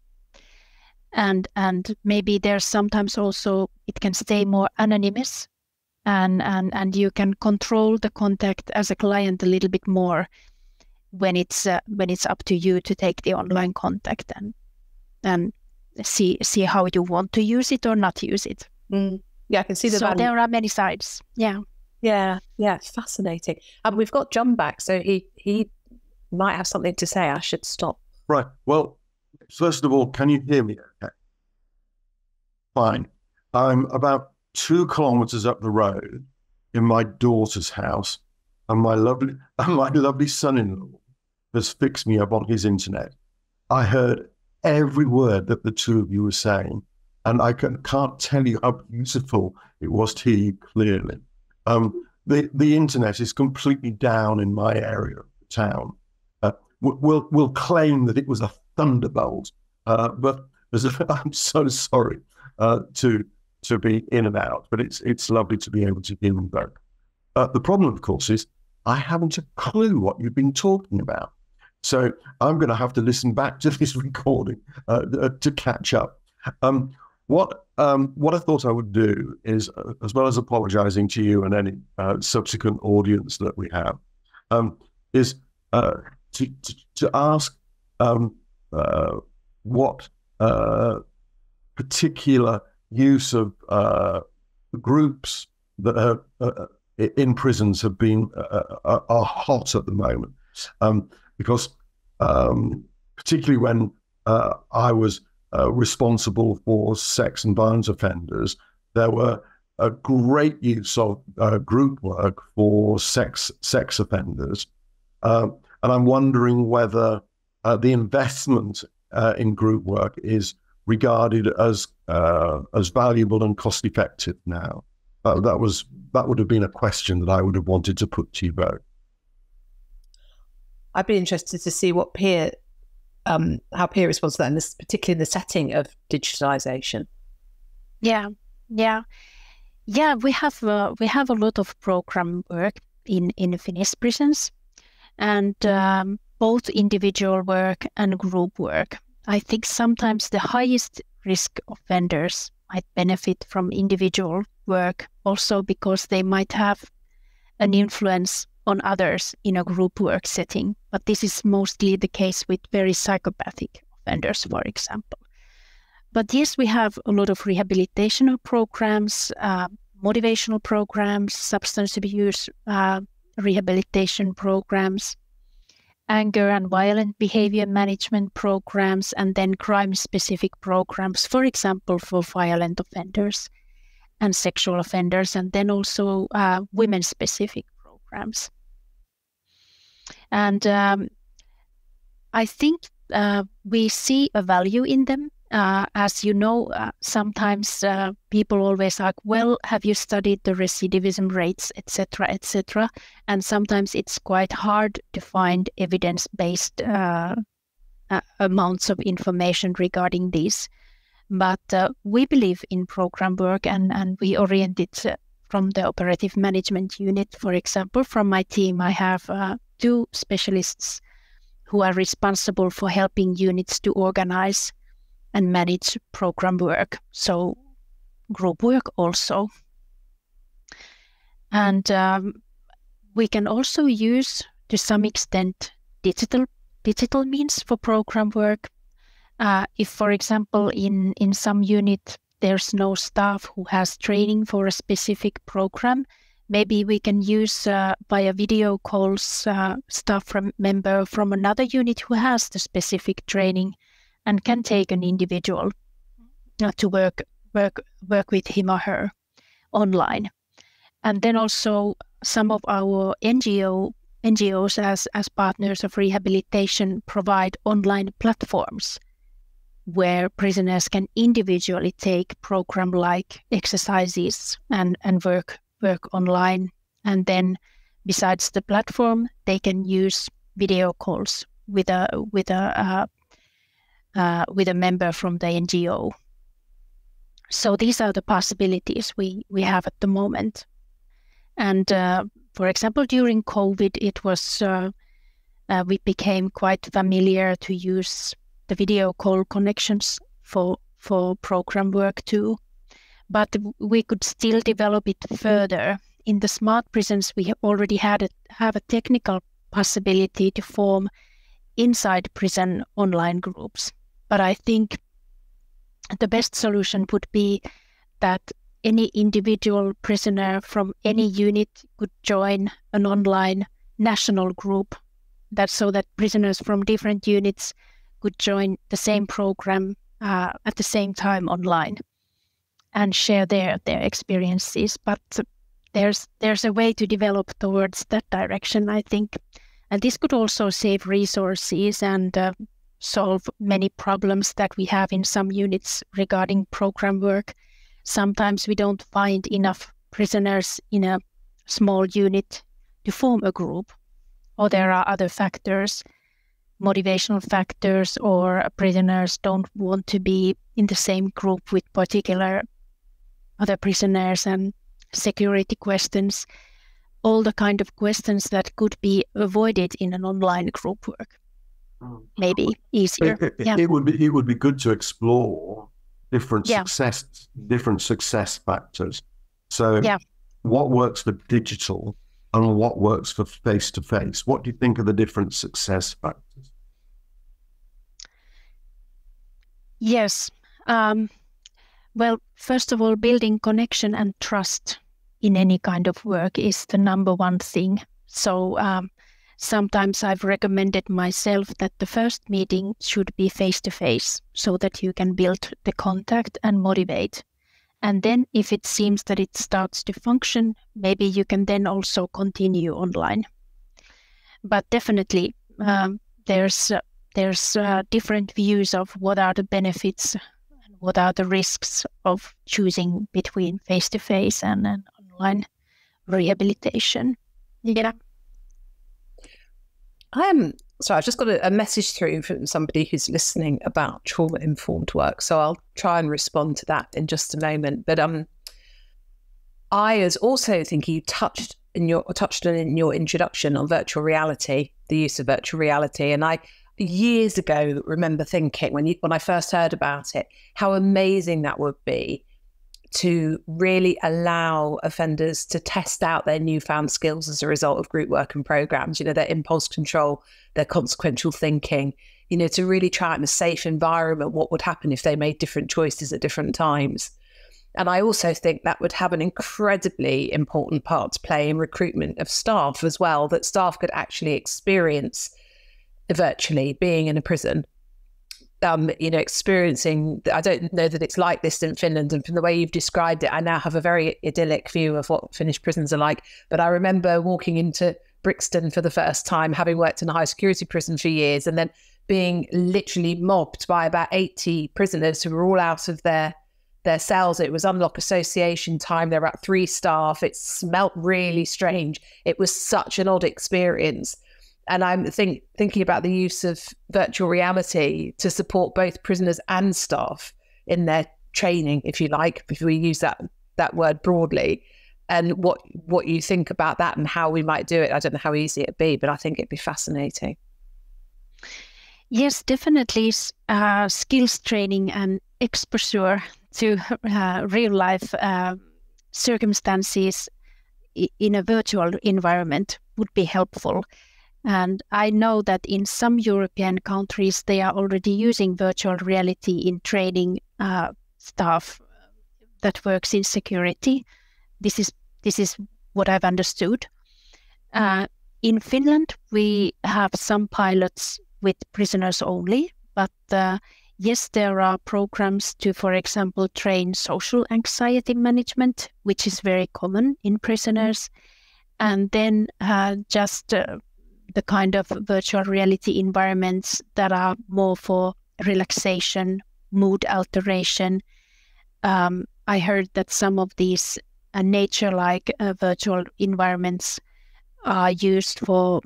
And, and maybe there's sometimes also, it can stay more anonymous, and, and, and you can control the contact as a client a little bit more when it's uh, when it's up to you to take the online contact and and see see how you want to use it or not use it. Mm. Yeah, I can see the. So value. There are many sides. Yeah, yeah, yeah. Fascinating. And um, we've got John back, so he he might have something to say. I should stop. Right. Well, first of all, can you hear me? Okay. Fine. I'm about two kilometers up the road in my daughter's house, and my lovely and my lovely son-in-law has fixed me up on his internet. I heard every word that the two of you were saying, and I can, can't tell you how beautiful it was to hear you clearly. Um, the, the internet is completely down in my area of the town. Uh, we'll, we'll claim that it was a thunderbolt, uh, but as a, I'm so sorry uh, to, to be in and out, but it's, it's lovely to be able to hear them both. Uh, the problem, of course, is I haven't a clue what you've been talking about. So I'm going to have to listen back to this recording uh, uh, to catch up. Um, what um, what I thought I would do is, uh, as well as apologising to you and any uh, subsequent audience that we have, um, is uh, to, to, to ask um, uh, what uh, particular use of uh, groups that are uh, in prisons have been uh, are, are hot at the moment, um, because um, particularly when uh, I was uh, responsible for sex and violence offenders. There were a great use of uh, group work for sex sex offenders. Uh, and I'm wondering whether uh, the investment uh, in group work is regarded as uh, as valuable and cost effective now. Uh, that was that would have been a question that I would have wanted to put to you both. I'd be interested to see what peer, um, how peer responds to that, and this particularly in the setting of digitalization. Yeah, yeah, yeah. We have uh, we have a lot of program work in in Finnish prisons, and um, both individual work and group work. I think sometimes the highest risk offenders might benefit from individual work also because they might have an influence on others in a group work setting. But this is mostly the case with very psychopathic offenders, for example. But yes, we have a lot of rehabilitational programs, uh, motivational programs, substance abuse uh, rehabilitation programs, anger and violent behavior management programs, and then crime-specific programs, for example, for violent offenders and sexual offenders, and then also uh, women-specific programs. And um, I think uh, we see a value in them. Uh, as you know, uh, sometimes uh, people always ask, well, have you studied the recidivism rates, et cetera, et cetera? And sometimes it's quite hard to find evidence-based uh, uh, amounts of information regarding these. But uh, we believe in program work, and, and we orient it uh, from the Operative Management Unit. For example, from my team, I have uh, two specialists who are responsible for helping units to organize and manage program work, so group work also. And um, we can also use, to some extent, digital digital means for program work. Uh, if, for example, in, in some unit there's no staff who has training for a specific program, maybe we can use uh, via video calls uh, staff from member from another unit who has the specific training and can take an individual uh, to work work work with him or her online. And then also some of our N G O, N G Os as, as partners of rehabilitation provide online platforms where prisoners can individually take program-like exercises and, and work, work online. And then besides the platform, they can use video calls with a, with a uh, Uh, with a member from the N G O. So these are the possibilities we, we have at the moment. And uh, for example, during COVID, it was uh, uh, we became quite familiar to use the video call connections for, for program work too. But we could still develop it further. In the smart prisons, we already had a, have a technical possibility to form inside prison online groups. But I think the best solution would be that any individual prisoner from any unit could join an online national group, that so that prisoners from different units could join the same program uh, at the same time online and share their, their experiences. But there's, there's a way to develop towards that direction, I think. And this could also save resources and uh, solve many problems that we have in some units regarding program work. Sometimes we don't find enough prisoners in a small unit to form a group, or there are other factors, motivational factors, or prisoners don't want to be in the same group with particular other prisoners, and security questions. All the kind of questions that could be avoided in an online group work, maybe easier. It, it, yeah. it would be it would be good to explore different yeah. success different success factors. So, yeah. what works for digital and what works for face to face? What do you think are the different success factors? Yes. Um, well, first of all, building connection and trust in any kind of work is the number one thing. So um, Sometimes I've recommended myself that the first meeting should be face-to-face so that you can build the contact and motivate. And then if it seems that it starts to function, maybe you can then also continue online. But definitely um, there's, uh, there's uh, different views of what are the benefits and what are the risks of choosing between face-to-face and, and online rehabilitation. Yeah. Um, so I've just got a, a message through from somebody who's listening about trauma-informed work. So I'll try and respond to that in just a moment. But um, I was also thinking you touched in your touched on in your introduction on virtual reality, the use of virtual reality. And I years ago remember thinking when you, when I first heard about it, how amazing that would be to really allow offenders to test out their newfound skills as a result of group work and programs, you know, their impulse control, their consequential thinking, you know, to really try out in a safe environment what would happen if they made different choices at different times. And I also think that would have an incredibly important part to play in recruitment of staff as well, that staff could actually experience virtually being in a prison. Um, you know, experiencing, I don't know that it's like this in Finland, and from the way you've described it, I now have a very idyllic view of what Finnish prisons are like. But I remember walking into Brixton for the first time, having worked in a high security prison for years, and then being literally mobbed by about eighty prisoners who were all out of their their cells. It was unlock association time. There were about three staff. It smelt really strange. It was such an odd experience. And I'm think, thinking about the use of virtual reality to support both prisoners and staff in their training, if you like, if we use that that word broadly, and what, what you think about that and how we might do it. I don't know how easy it'd be, but I think it'd be fascinating. Yes, definitely uh, skills training and exposure to uh, real-life uh, circumstances in a virtual environment would be helpful. And I know that in some European countries, they are already using virtual reality in training uh, staff that works in security. This is, this is what I've understood. Uh, in Finland, we have some pilots with prisoners only, but uh, yes, there are programs to, for example, train social anxiety management, which is very common in prisoners. And then uh, just... Uh, the kind of virtual reality environments that are more for relaxation, mood alteration. Um, I heard that some of these uh, nature-like uh, virtual environments are used for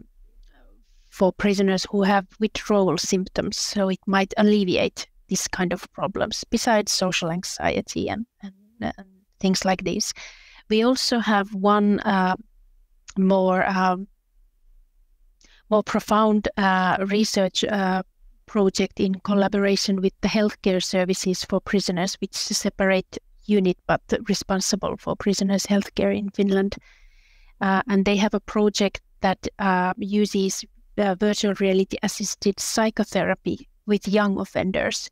for prisoners who have withdrawal symptoms, so it might alleviate these kind of problems, besides social anxiety and, and, and things like these. We also have one uh, more... Uh, more profound uh, research uh, project in collaboration with the healthcare services for prisoners, which is a separate unit but responsible for prisoners' healthcare in Finland. Uh, and they have a project that uh, uses uh, virtual reality-assisted psychotherapy with young offenders,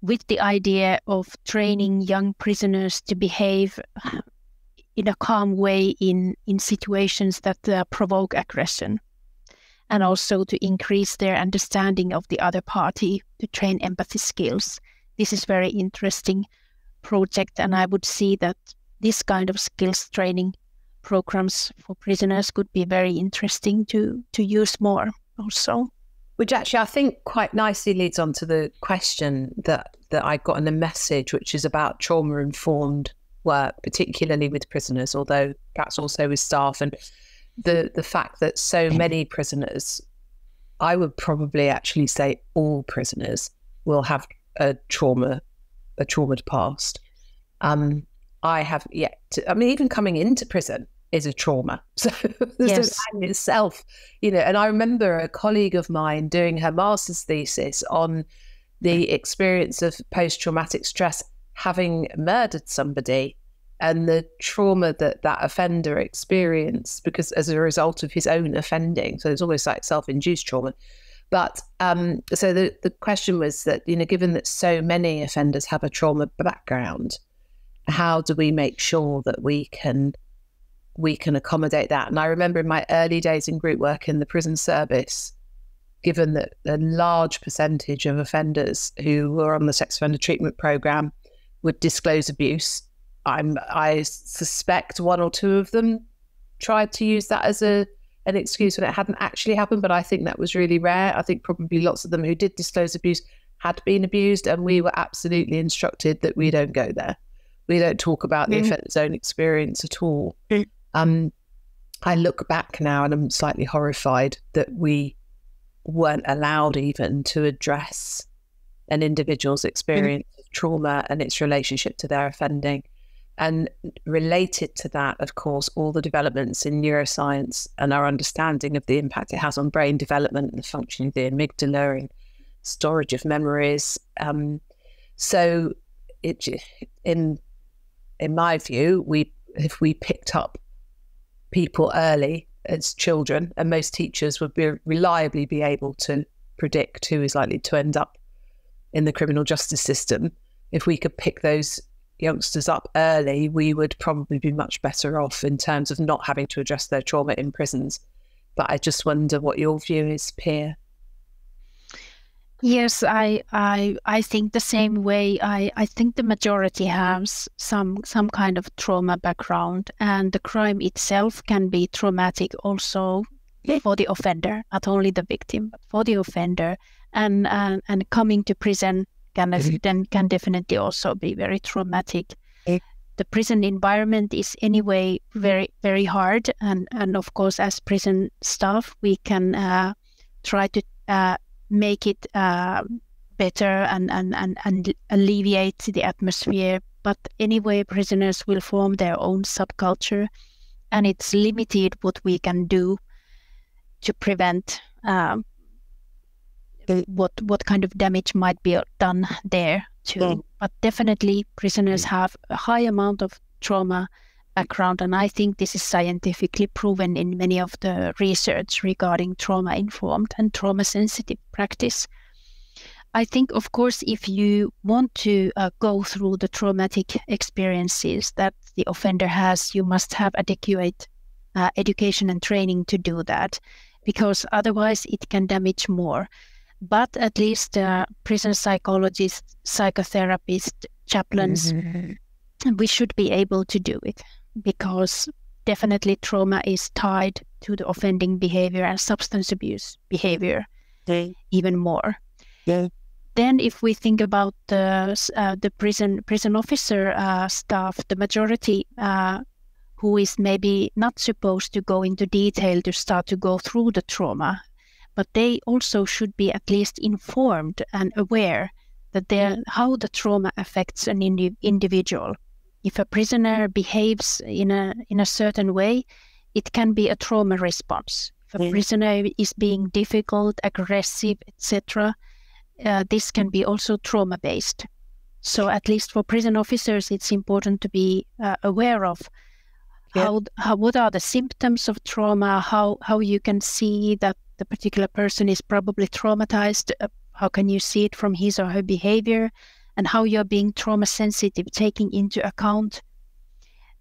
with the idea of training young prisoners to behave in a calm way in, in situations that uh, provoke aggression, and also to increase their understanding of the other party, to train empathy skills. This is very interesting project, and I would see that this kind of skills training programs for prisoners could be very interesting to, to use more also. Which actually I think quite nicely leads on to the question that, that I got in the message, which is about trauma-informed work, particularly with prisoners, although perhaps also with staff, and the the fact that so many prisoners, I would probably actually say all prisoners, will have a trauma a traumaed past. um I have yet to, I mean, even coming into prison is a trauma, so yes. In itself, you know. And I remember a colleague of mine doing her master's thesis on the experience of post-traumatic stress, having murdered somebody, and the trauma that that offender experienced because as a result of his own offending. So it's almost like self-induced trauma. But um, so the, the question was that, you know, given that so many offenders have a trauma background, how do we make sure that we can we can accommodate that. And I remember in my early days in group work in the prison service, given that a large percentage of offenders who were on the sex offender treatment program would disclose abuse, I'm, I suspect one or two of them tried to use that as a an excuse when it hadn't actually happened, but I think that was really rare. I think probably lots of them who did disclose abuse had been abused, and we were absolutely instructed that we don't go there. We don't talk about the mm. offender's own experience at all. Mm. Um, I look back now and I'm slightly horrified that we weren't allowed even to address an individual's experience mm. of trauma and its relationship to their offending. And related to that, of course, all the developments in neuroscience and our understanding of the impact it has on brain development and the functioning of the amygdala and storage of memories. Um, so it, in in my view, we if we picked up people early as children, and most teachers would be, reliably be able to predict who is likely to end up in the criminal justice system, if we could pick those youngsters up early, we would probably be much better off in terms of not having to address their trauma in prisons. But I just wonder what your view is, Pia. Yes, I I I think the same way. I, I think the majority has some some kind of trauma background, and the crime itself can be traumatic also for the offender, not only the victim, but for the offender. And and, and coming to prison Can, then can definitely also be very traumatic. Yeah. The prison environment is anyway very, very hard. And, and of course, as prison staff, we can uh, try to uh, make it uh, better and, and, and, and alleviate the atmosphere. But anyway, prisoners will form their own subculture, and it's limited what we can do to prevent uh, what what kind of damage might be done there too. Yeah. But definitely prisoners have a high amount of trauma background, and I think this is scientifically proven in many of the research regarding trauma-informed and trauma-sensitive practice. I think, of course, if you want to uh, go through the traumatic experiences that the offender has, you must have adequate uh, education and training to do that, because otherwise it can damage more. But at least uh, prison psychologists, psychotherapists, chaplains, mm-hmm. we should be able to do it, because definitely trauma is tied to the offending behavior and substance abuse behavior yeah. even more. Yeah. Then if we think about the, uh, the prison, prison officer uh, staff, the majority uh, who is maybe not supposed to go into detail to start to go through the trauma, but they also should be at least informed and aware that they're, how the trauma affects an indi individual. If a prisoner behaves in a, in a certain way, it can be a trauma response. If a yeah. prisoner is being difficult, aggressive, et cetera, uh, this can be also trauma-based. So at least for prison officers, it's important to be uh, aware of yeah. how, how, what are the symptoms of trauma, how, how you can see that the particular person is probably traumatized. Uh, how can you see it from his or her behavior, and how you're being trauma sensitive, taking into account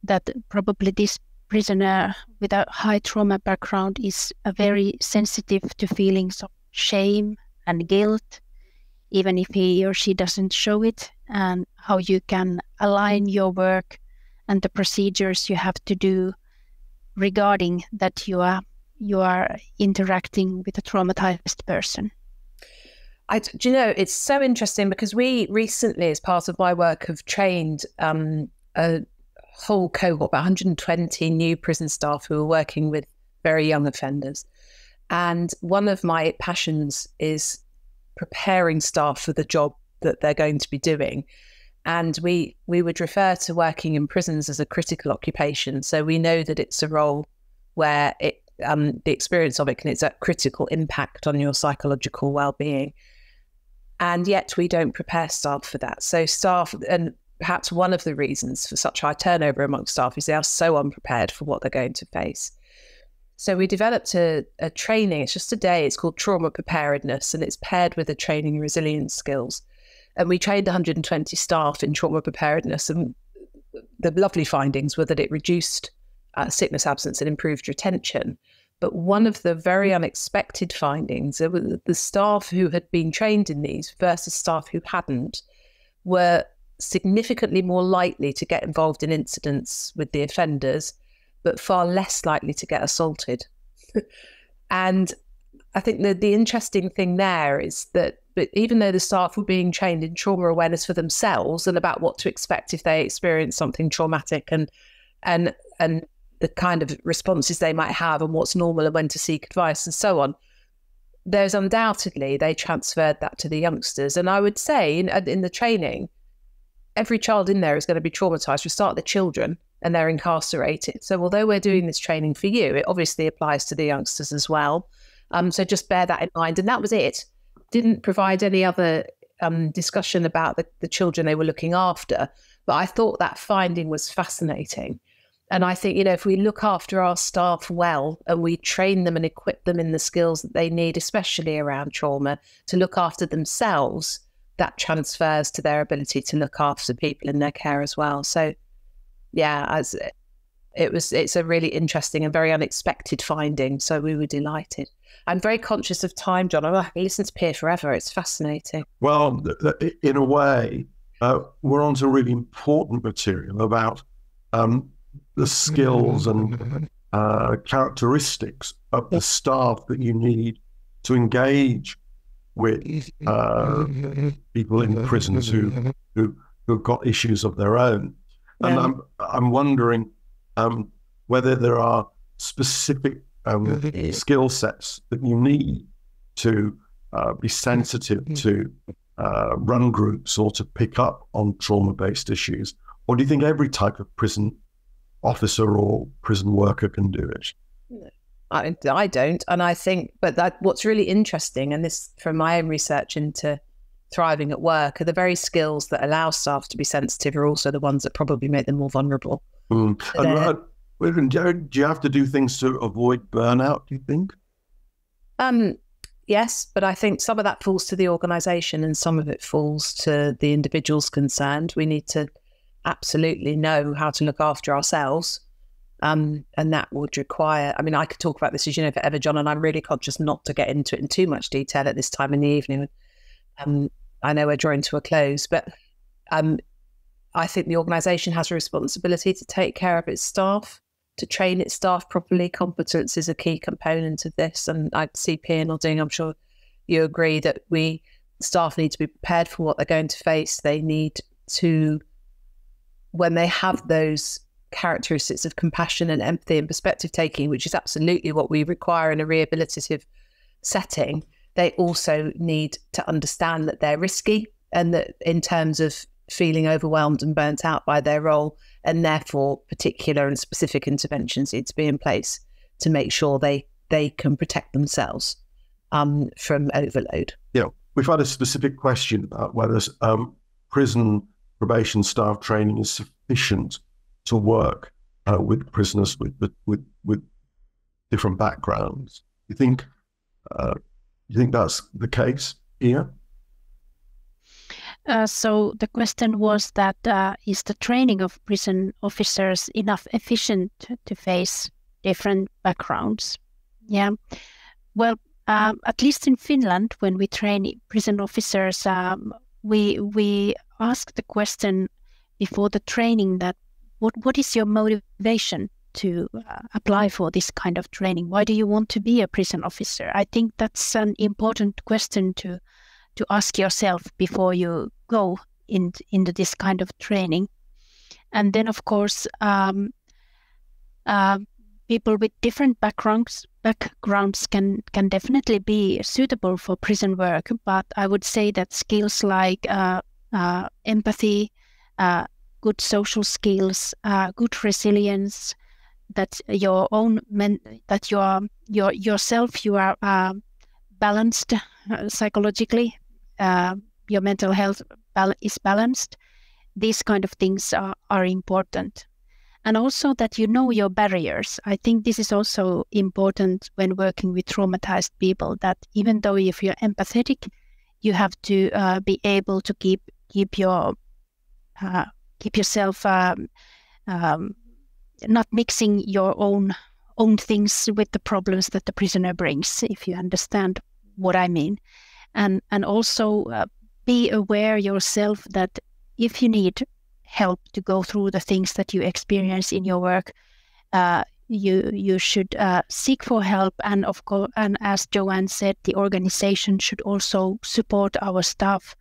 that probably this prisoner with a high trauma background is uh, very sensitive to feelings of shame and guilt, even if he or she doesn't show it, and how you can align your work and the procedures you have to do regarding that you are you are interacting with a traumatized person. I, do you know, it's so interesting, because we recently, as part of my work, have trained um, a whole cohort, about one hundred twenty new prison staff who are working with very young offenders. And one of my passions is preparing staff for the job that they're going to be doing. And we, we would refer to working in prisons as a critical occupation. So we know that it's a role where it Um, the experience of it can exert critical impact on your psychological well-being, and yet we don't prepare staff for that. So staff, and perhaps one of the reasons for such high turnover among staff, is they are so unprepared for what they're going to face. So we developed a, a training, it's just a day, it's called trauma preparedness, and it's paired with a training in resilience skills. And we trained one hundred twenty staff in trauma preparedness, and the lovely findings were that it reduced uh, sickness, absence and improved retention. But one of the very unexpected findings, the staff who had been trained in these versus staff who hadn't were significantly more likely to get involved in incidents with the offenders, but far less likely to get assaulted. And I think the, the interesting thing there is that but even though the staff were being trained in trauma awareness for themselves and about what to expect if they experience something traumatic and and and the kind of responses they might have and what's normal and when to seek advice and so on, there's undoubtedly they transferred that to the youngsters. And I would say in, in the training, every child in there is going to be traumatized. We start at the children and they're incarcerated. So although we're doing this training for you, it obviously applies to the youngsters as well. Um, so just bear that in mind. And that was it. Didn't provide any other um, discussion about the, the children they were looking after. But I thought that finding was fascinating. And I think, you know, if we look after our staff well and we train them and equip them in the skills that they need, especially around trauma, to look after themselves, that transfers to their ability to look after people in their care as well. So, yeah, as it was, it's a really interesting and very unexpected finding. So we were delighted. I'm very conscious of time, John. I can listen to Pia forever. It's fascinating. Well, in a way, uh, we're onto really important material about um, the skills and uh, characteristics of the staff that you need to engage with uh, people in prisons who who who've got issues of their own. And yeah. I'm I'm wondering um, whether there are specific Um, skill sets that you need to uh, be sensitive to uh, run groups or to pick up on trauma-based issues? Or do you think every type of prison officer or prison worker can do it? I, I don't. And I think, but that what's really interesting, and this from my own research into thriving at work, are the very skills that allow staff to be sensitive are also the ones that probably make them more vulnerable. Mm. And, do you have to do things to avoid burnout, do you think? Um, yes, but I think some of that falls to the organisation and some of it falls to the individuals concerned. We need to absolutely know how to look after ourselves. Um, and that would require, I mean, I could talk about this, as you know, forever, John, and I'm really conscious not to get into it in too much detail at this time in the evening. Um, I know we're drawing to a close, but um, I think the organisation has a responsibility to take care of its staff, to train its staff properly. Competence is a key component of this. And I see Pia nodding, I'm sure you agree, that we staff need to be prepared for what they're going to face. They need to, when they have those characteristics of compassion and empathy and perspective taking, which is absolutely what we require in a rehabilitative setting, they also need to understand that they're risky and that in terms of feeling overwhelmed and burnt out by their role, and therefore particular and specific interventions need to be in place to make sure they they can protect themselves um, from overload. Yeah, we've had a specific question about whether um, prison probation staff training is sufficient to work uh, with prisoners with with with different backgrounds. You think uh, you think that's the case here? Uh, so the question was that uh, is the training of prison officers enough efficient to face different backgrounds? Yeah. Well, um, at least in Finland, when we train prison officers, um, we we ask the question before the training that what what is your motivation to uh, apply for this kind of training? Why do you want to be a prison officer? I think that's an important question to. to ask yourself before you go in, into this kind of training. And then, of course, um, uh, people with different backgrounds backgrounds can, can definitely be suitable for prison work. But I would say that skills like uh, uh, empathy, uh, good social skills, uh, good resilience, that your own men, that you are your yourself, you are uh, balanced uh, psychologically. Uh, your mental health bal is balanced. These kind of things are, are important. And also that you know your barriers. I think this is also important when working with traumatized people, that even though if you're empathetic, you have to uh, be able to keep keep your uh, keep yourself um, um, not mixing your own own things with the problems that the prisoner brings, if you understand what I mean. And, and also uh, be aware yourself that if you need help to go through the things that you experience in your work, uh, you you should uh, seek for help. And of course, and as Joanne said, the organization should also support our staff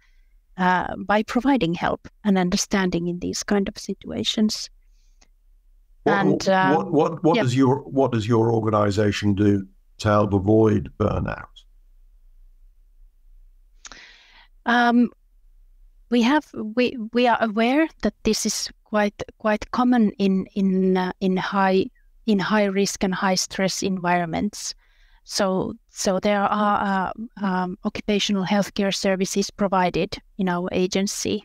uh, by providing help and understanding in these kind of situations. What, and um, what what, what yeah. does your what does your organization do to help avoid burnout? Um, we have we we are aware that this is quite quite common in in uh, in high in high risk and high stress environments. So so there are uh, um, occupational healthcare services provided in our agency,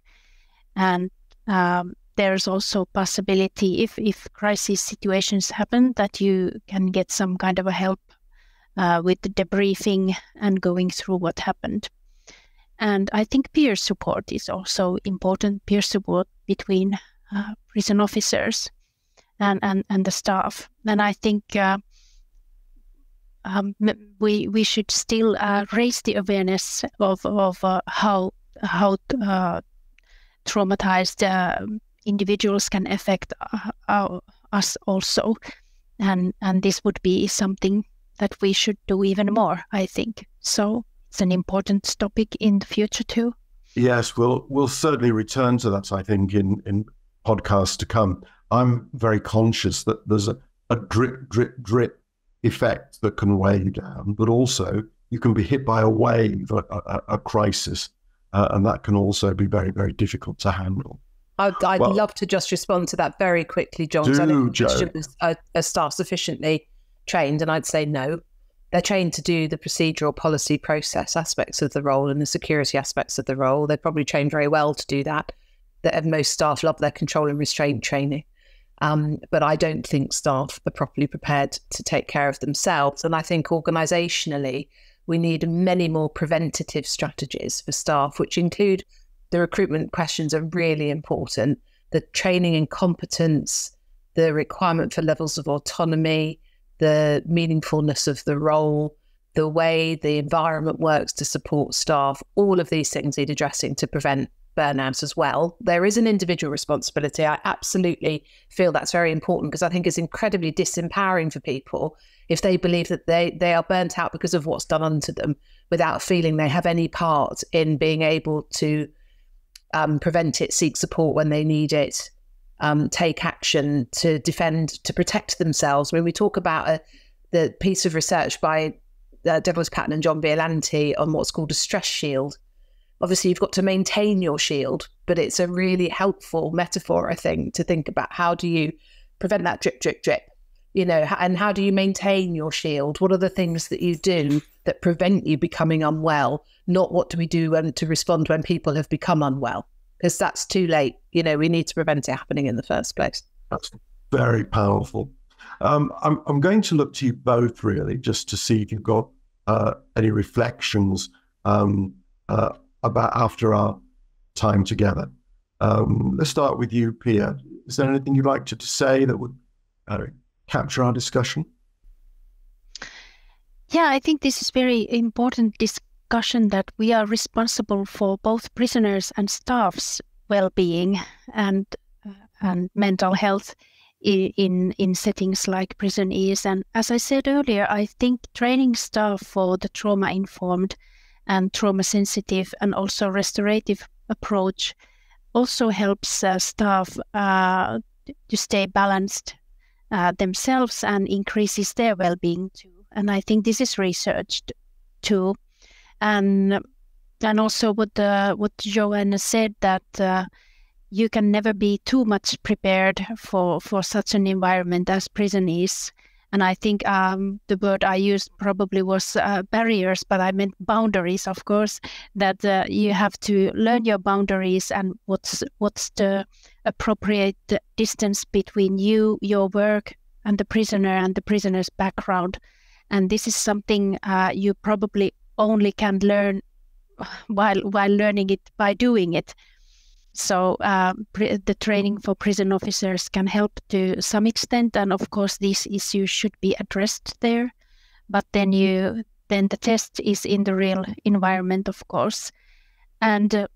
and um, there's also possibility if if crisis situations happen that you can get some kind of a help uh, with the debriefing and going through what happened. And I think peer support is also important, peer support between uh, prison officers and, and, and the staff. And I think uh, um, we we should still uh, raise the awareness of of uh, how how uh, traumatized uh, individuals can affect uh, our, us also, and and this would be something that we should do even more, I think. So it's an important topic in the future too. Yes, we'll we'll certainly return to that, I think, in, in podcasts to come. I'm very conscious that there's a, a drip, drip, drip effect that can weigh you down, but also you can be hit by a wave, a, a, a crisis, uh, and that can also be very, very difficult to handle. I'd, I'd well, love to just respond to that very quickly, John. Do, I don't think are, are staff sufficiently trained, and I'd say no. They're trained to do the procedural policy process aspects of the role and the security aspects of the role. They're probably trained very well to do that. That most staff love their control and restraint training. Um, but I don't think staff are properly prepared to take care of themselves. And I think organisationally, we need many more preventative strategies for staff, which include the recruitment questions are really important. The training and competence, the requirement for levels of autonomy, the meaningfulness of the role, the way the environment works to support staff, all of these things need addressing to prevent burnout as well. There is an individual responsibility. I absolutely feel that's very important because I think it's incredibly disempowering for people if they believe that they, they are burnt out because of what's done unto them without feeling they have any part in being able to um, prevent it, seek support when they need it, Um, take action to defend, to protect themselves. When we talk about a, the piece of research by uh, Douglas Patton and John Bielanti on what's called a stress shield, obviously you've got to maintain your shield, but it's a really helpful metaphor, I think, to think about how do you prevent that drip, drip, drip, you know, and how do you maintain your shield? What are the things that you do that prevent you becoming unwell? Not what do we do when, to respond when people have become unwell? Because that's too late. You know, we need to prevent it happening in the first place. That's very powerful. Um, I'm, I'm going to look to you both, really, just to see if you've got uh, any reflections um, uh, about after our time together. Um, let's start with you, Pia. Is there anything you'd like to, to say that would uh, capture our discussion? Yeah, I think this is very important discussion. Discussion that we are responsible for both prisoners and staff's well-being and uh, and mental health in, in in settings like prison is. And as I said earlier, I think training staff for the trauma-informed and trauma-sensitive and also restorative approach also helps uh, staff uh, to stay balanced uh, themselves and increases their well-being too. And I think this is researched too. And and also what the, what Joanna said, that uh, you can never be too much prepared for, for such an environment as prison is. And I think um, the word I used probably was uh, barriers, but I meant boundaries, of course, that uh, you have to learn your boundaries and what's, what's the appropriate distance between you, your work, and the prisoner and the prisoner's background. And this is something uh, you probably only can learn while while learning it by doing it. So uh, the training for prison officers can help to some extent, and of course these issues should be addressed there. But then you then the test is in the real environment, of course, and uh,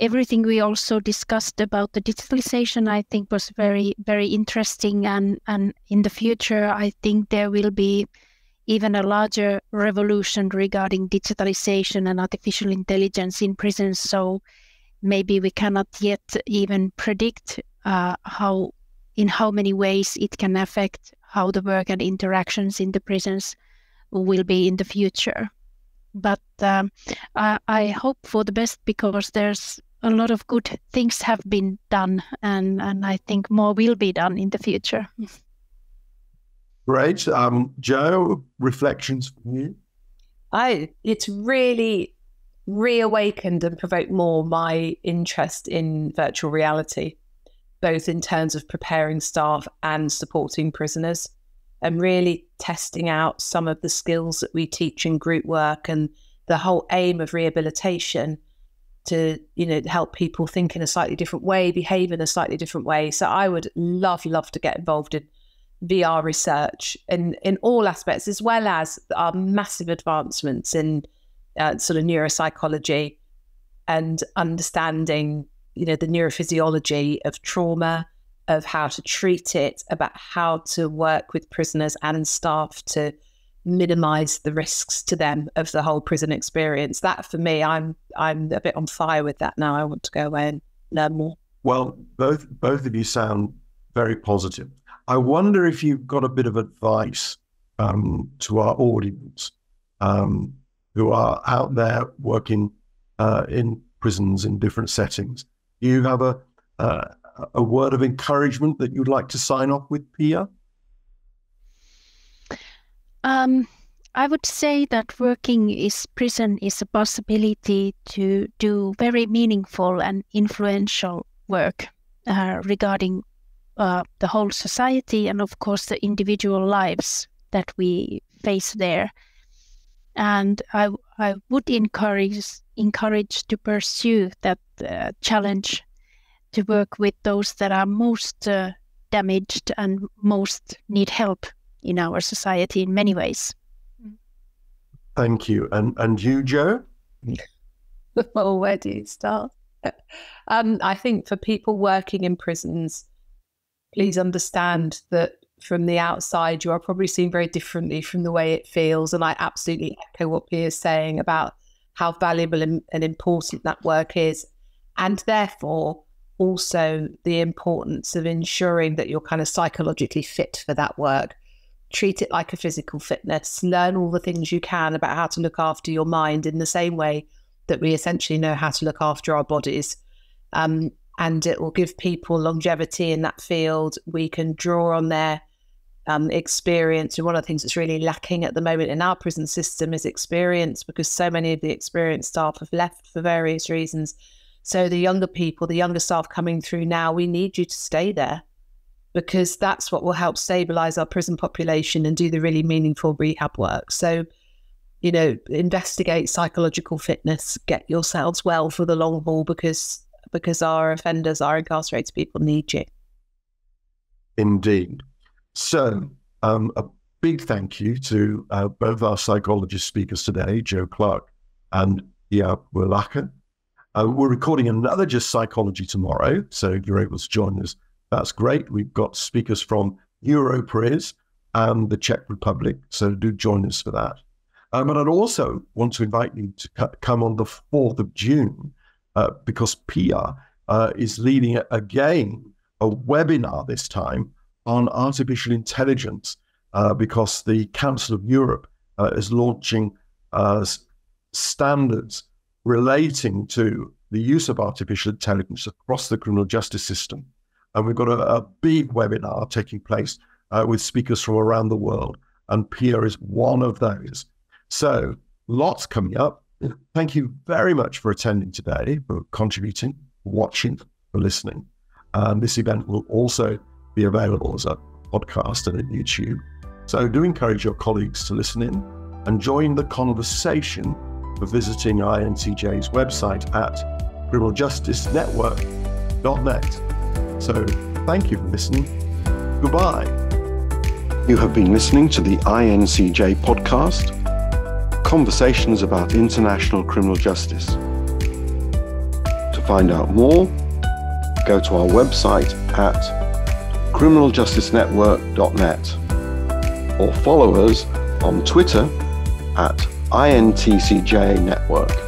everything we also discussed about the digitalization, I think, was very very interesting, and and in the future I think there will be even a larger revolution regarding digitalization and artificial intelligence in prisons. So maybe we cannot yet even predict uh, how, in how many ways it can affect how the work and interactions in the prisons will be in the future. But um, I, I hope for the best, because there's a lot of good things have been done, and, and I think more will be done in the future. Great. Um, Jo, reflections from you? Oh, it's really reawakened and provoked more my interest in virtual reality, both in terms of preparing staff and supporting prisoners, and really testing out some of the skills that we teach in group work and the whole aim of rehabilitation to, you know, help people think in a slightly different way, behave in a slightly different way. So I would love, love to get involved in V R research in, in all aspects, as well as our massive advancements in uh, sort of neuropsychology and understanding, you know, the neurophysiology of trauma, of how to treat it, about how to work with prisoners and staff to minimize the risks to them of the whole prison experience. That for me, I'm I'm a bit on fire with that now. I want to go away and learn more. Well, both both of you sound very positive. I wonder if you've got a bit of advice um, to our audience um, who are out there working uh, in prisons in different settings. Do you have a, uh, a word of encouragement that you'd like to sign off with, Pia? Um, I would say that working in prison is a possibility to do very meaningful and influential work uh, regarding Uh, the whole society, and of course the individual lives that we face there. And I, I would encourage encourage to pursue that uh, challenge, to work with those that are most uh, damaged and most need help in our society in many ways. Thank you. And and you, Jo? Well, where do you start? um, I think for people working in prisons, please understand that from the outside, you are probably seen very differently from the way it feels. And I absolutely echo what Pia is saying about how valuable and important that work is. And therefore, also the importance of ensuring that you're kind of psychologically fit for that work. Treat it like a physical fitness. Learn all the things you can about how to look after your mind in the same way that we essentially know how to look after our bodies. Um, And it will give people longevity in that field. We can draw on their um, experience. And one of the things that's really lacking at the moment in our prison system is experience, because so many of the experienced staff have left for various reasons. So the younger people, the younger staff coming through now, we need you to stay there, because that's what will help stabilise our prison population and do the really meaningful rehab work. So, you know, investigate psychological fitness, get yourselves well for the long haul, because... because our offenders, our incarcerated people need you. Indeed. So um, a big thank you to uh, both our psychologist speakers today, Jo Clarke and Pia Puolakka. Uh, we're recording another Just Psychology tomorrow, so if you're able to join us, that's great. We've got speakers from Europris and the Czech Republic, so do join us for that. Um, and I'd also want to invite you to c come on the fourth of June, Uh, because Pia uh, is leading, again, a webinar this time on artificial intelligence, uh, because the Council of Europe uh, is launching uh, standards relating to the use of artificial intelligence across the criminal justice system. And we've got a, a big webinar taking place uh, with speakers from around the world, and Pia is one of those. So lots coming up. Thank you very much for attending today, for contributing, for watching, for listening. Um, this event will also be available as a podcast and on YouTube. So do encourage your colleagues to listen in and join the conversation by visiting I N C J's website at criminal justice network Operative Management Unit dot net. So thank you for listening. Goodbye. You have been listening to the I N C J podcast, Conversations about International Criminal Justice. To find out more, go to our website at criminal justice network dot net or follow us on Twitter at I N T C J Network.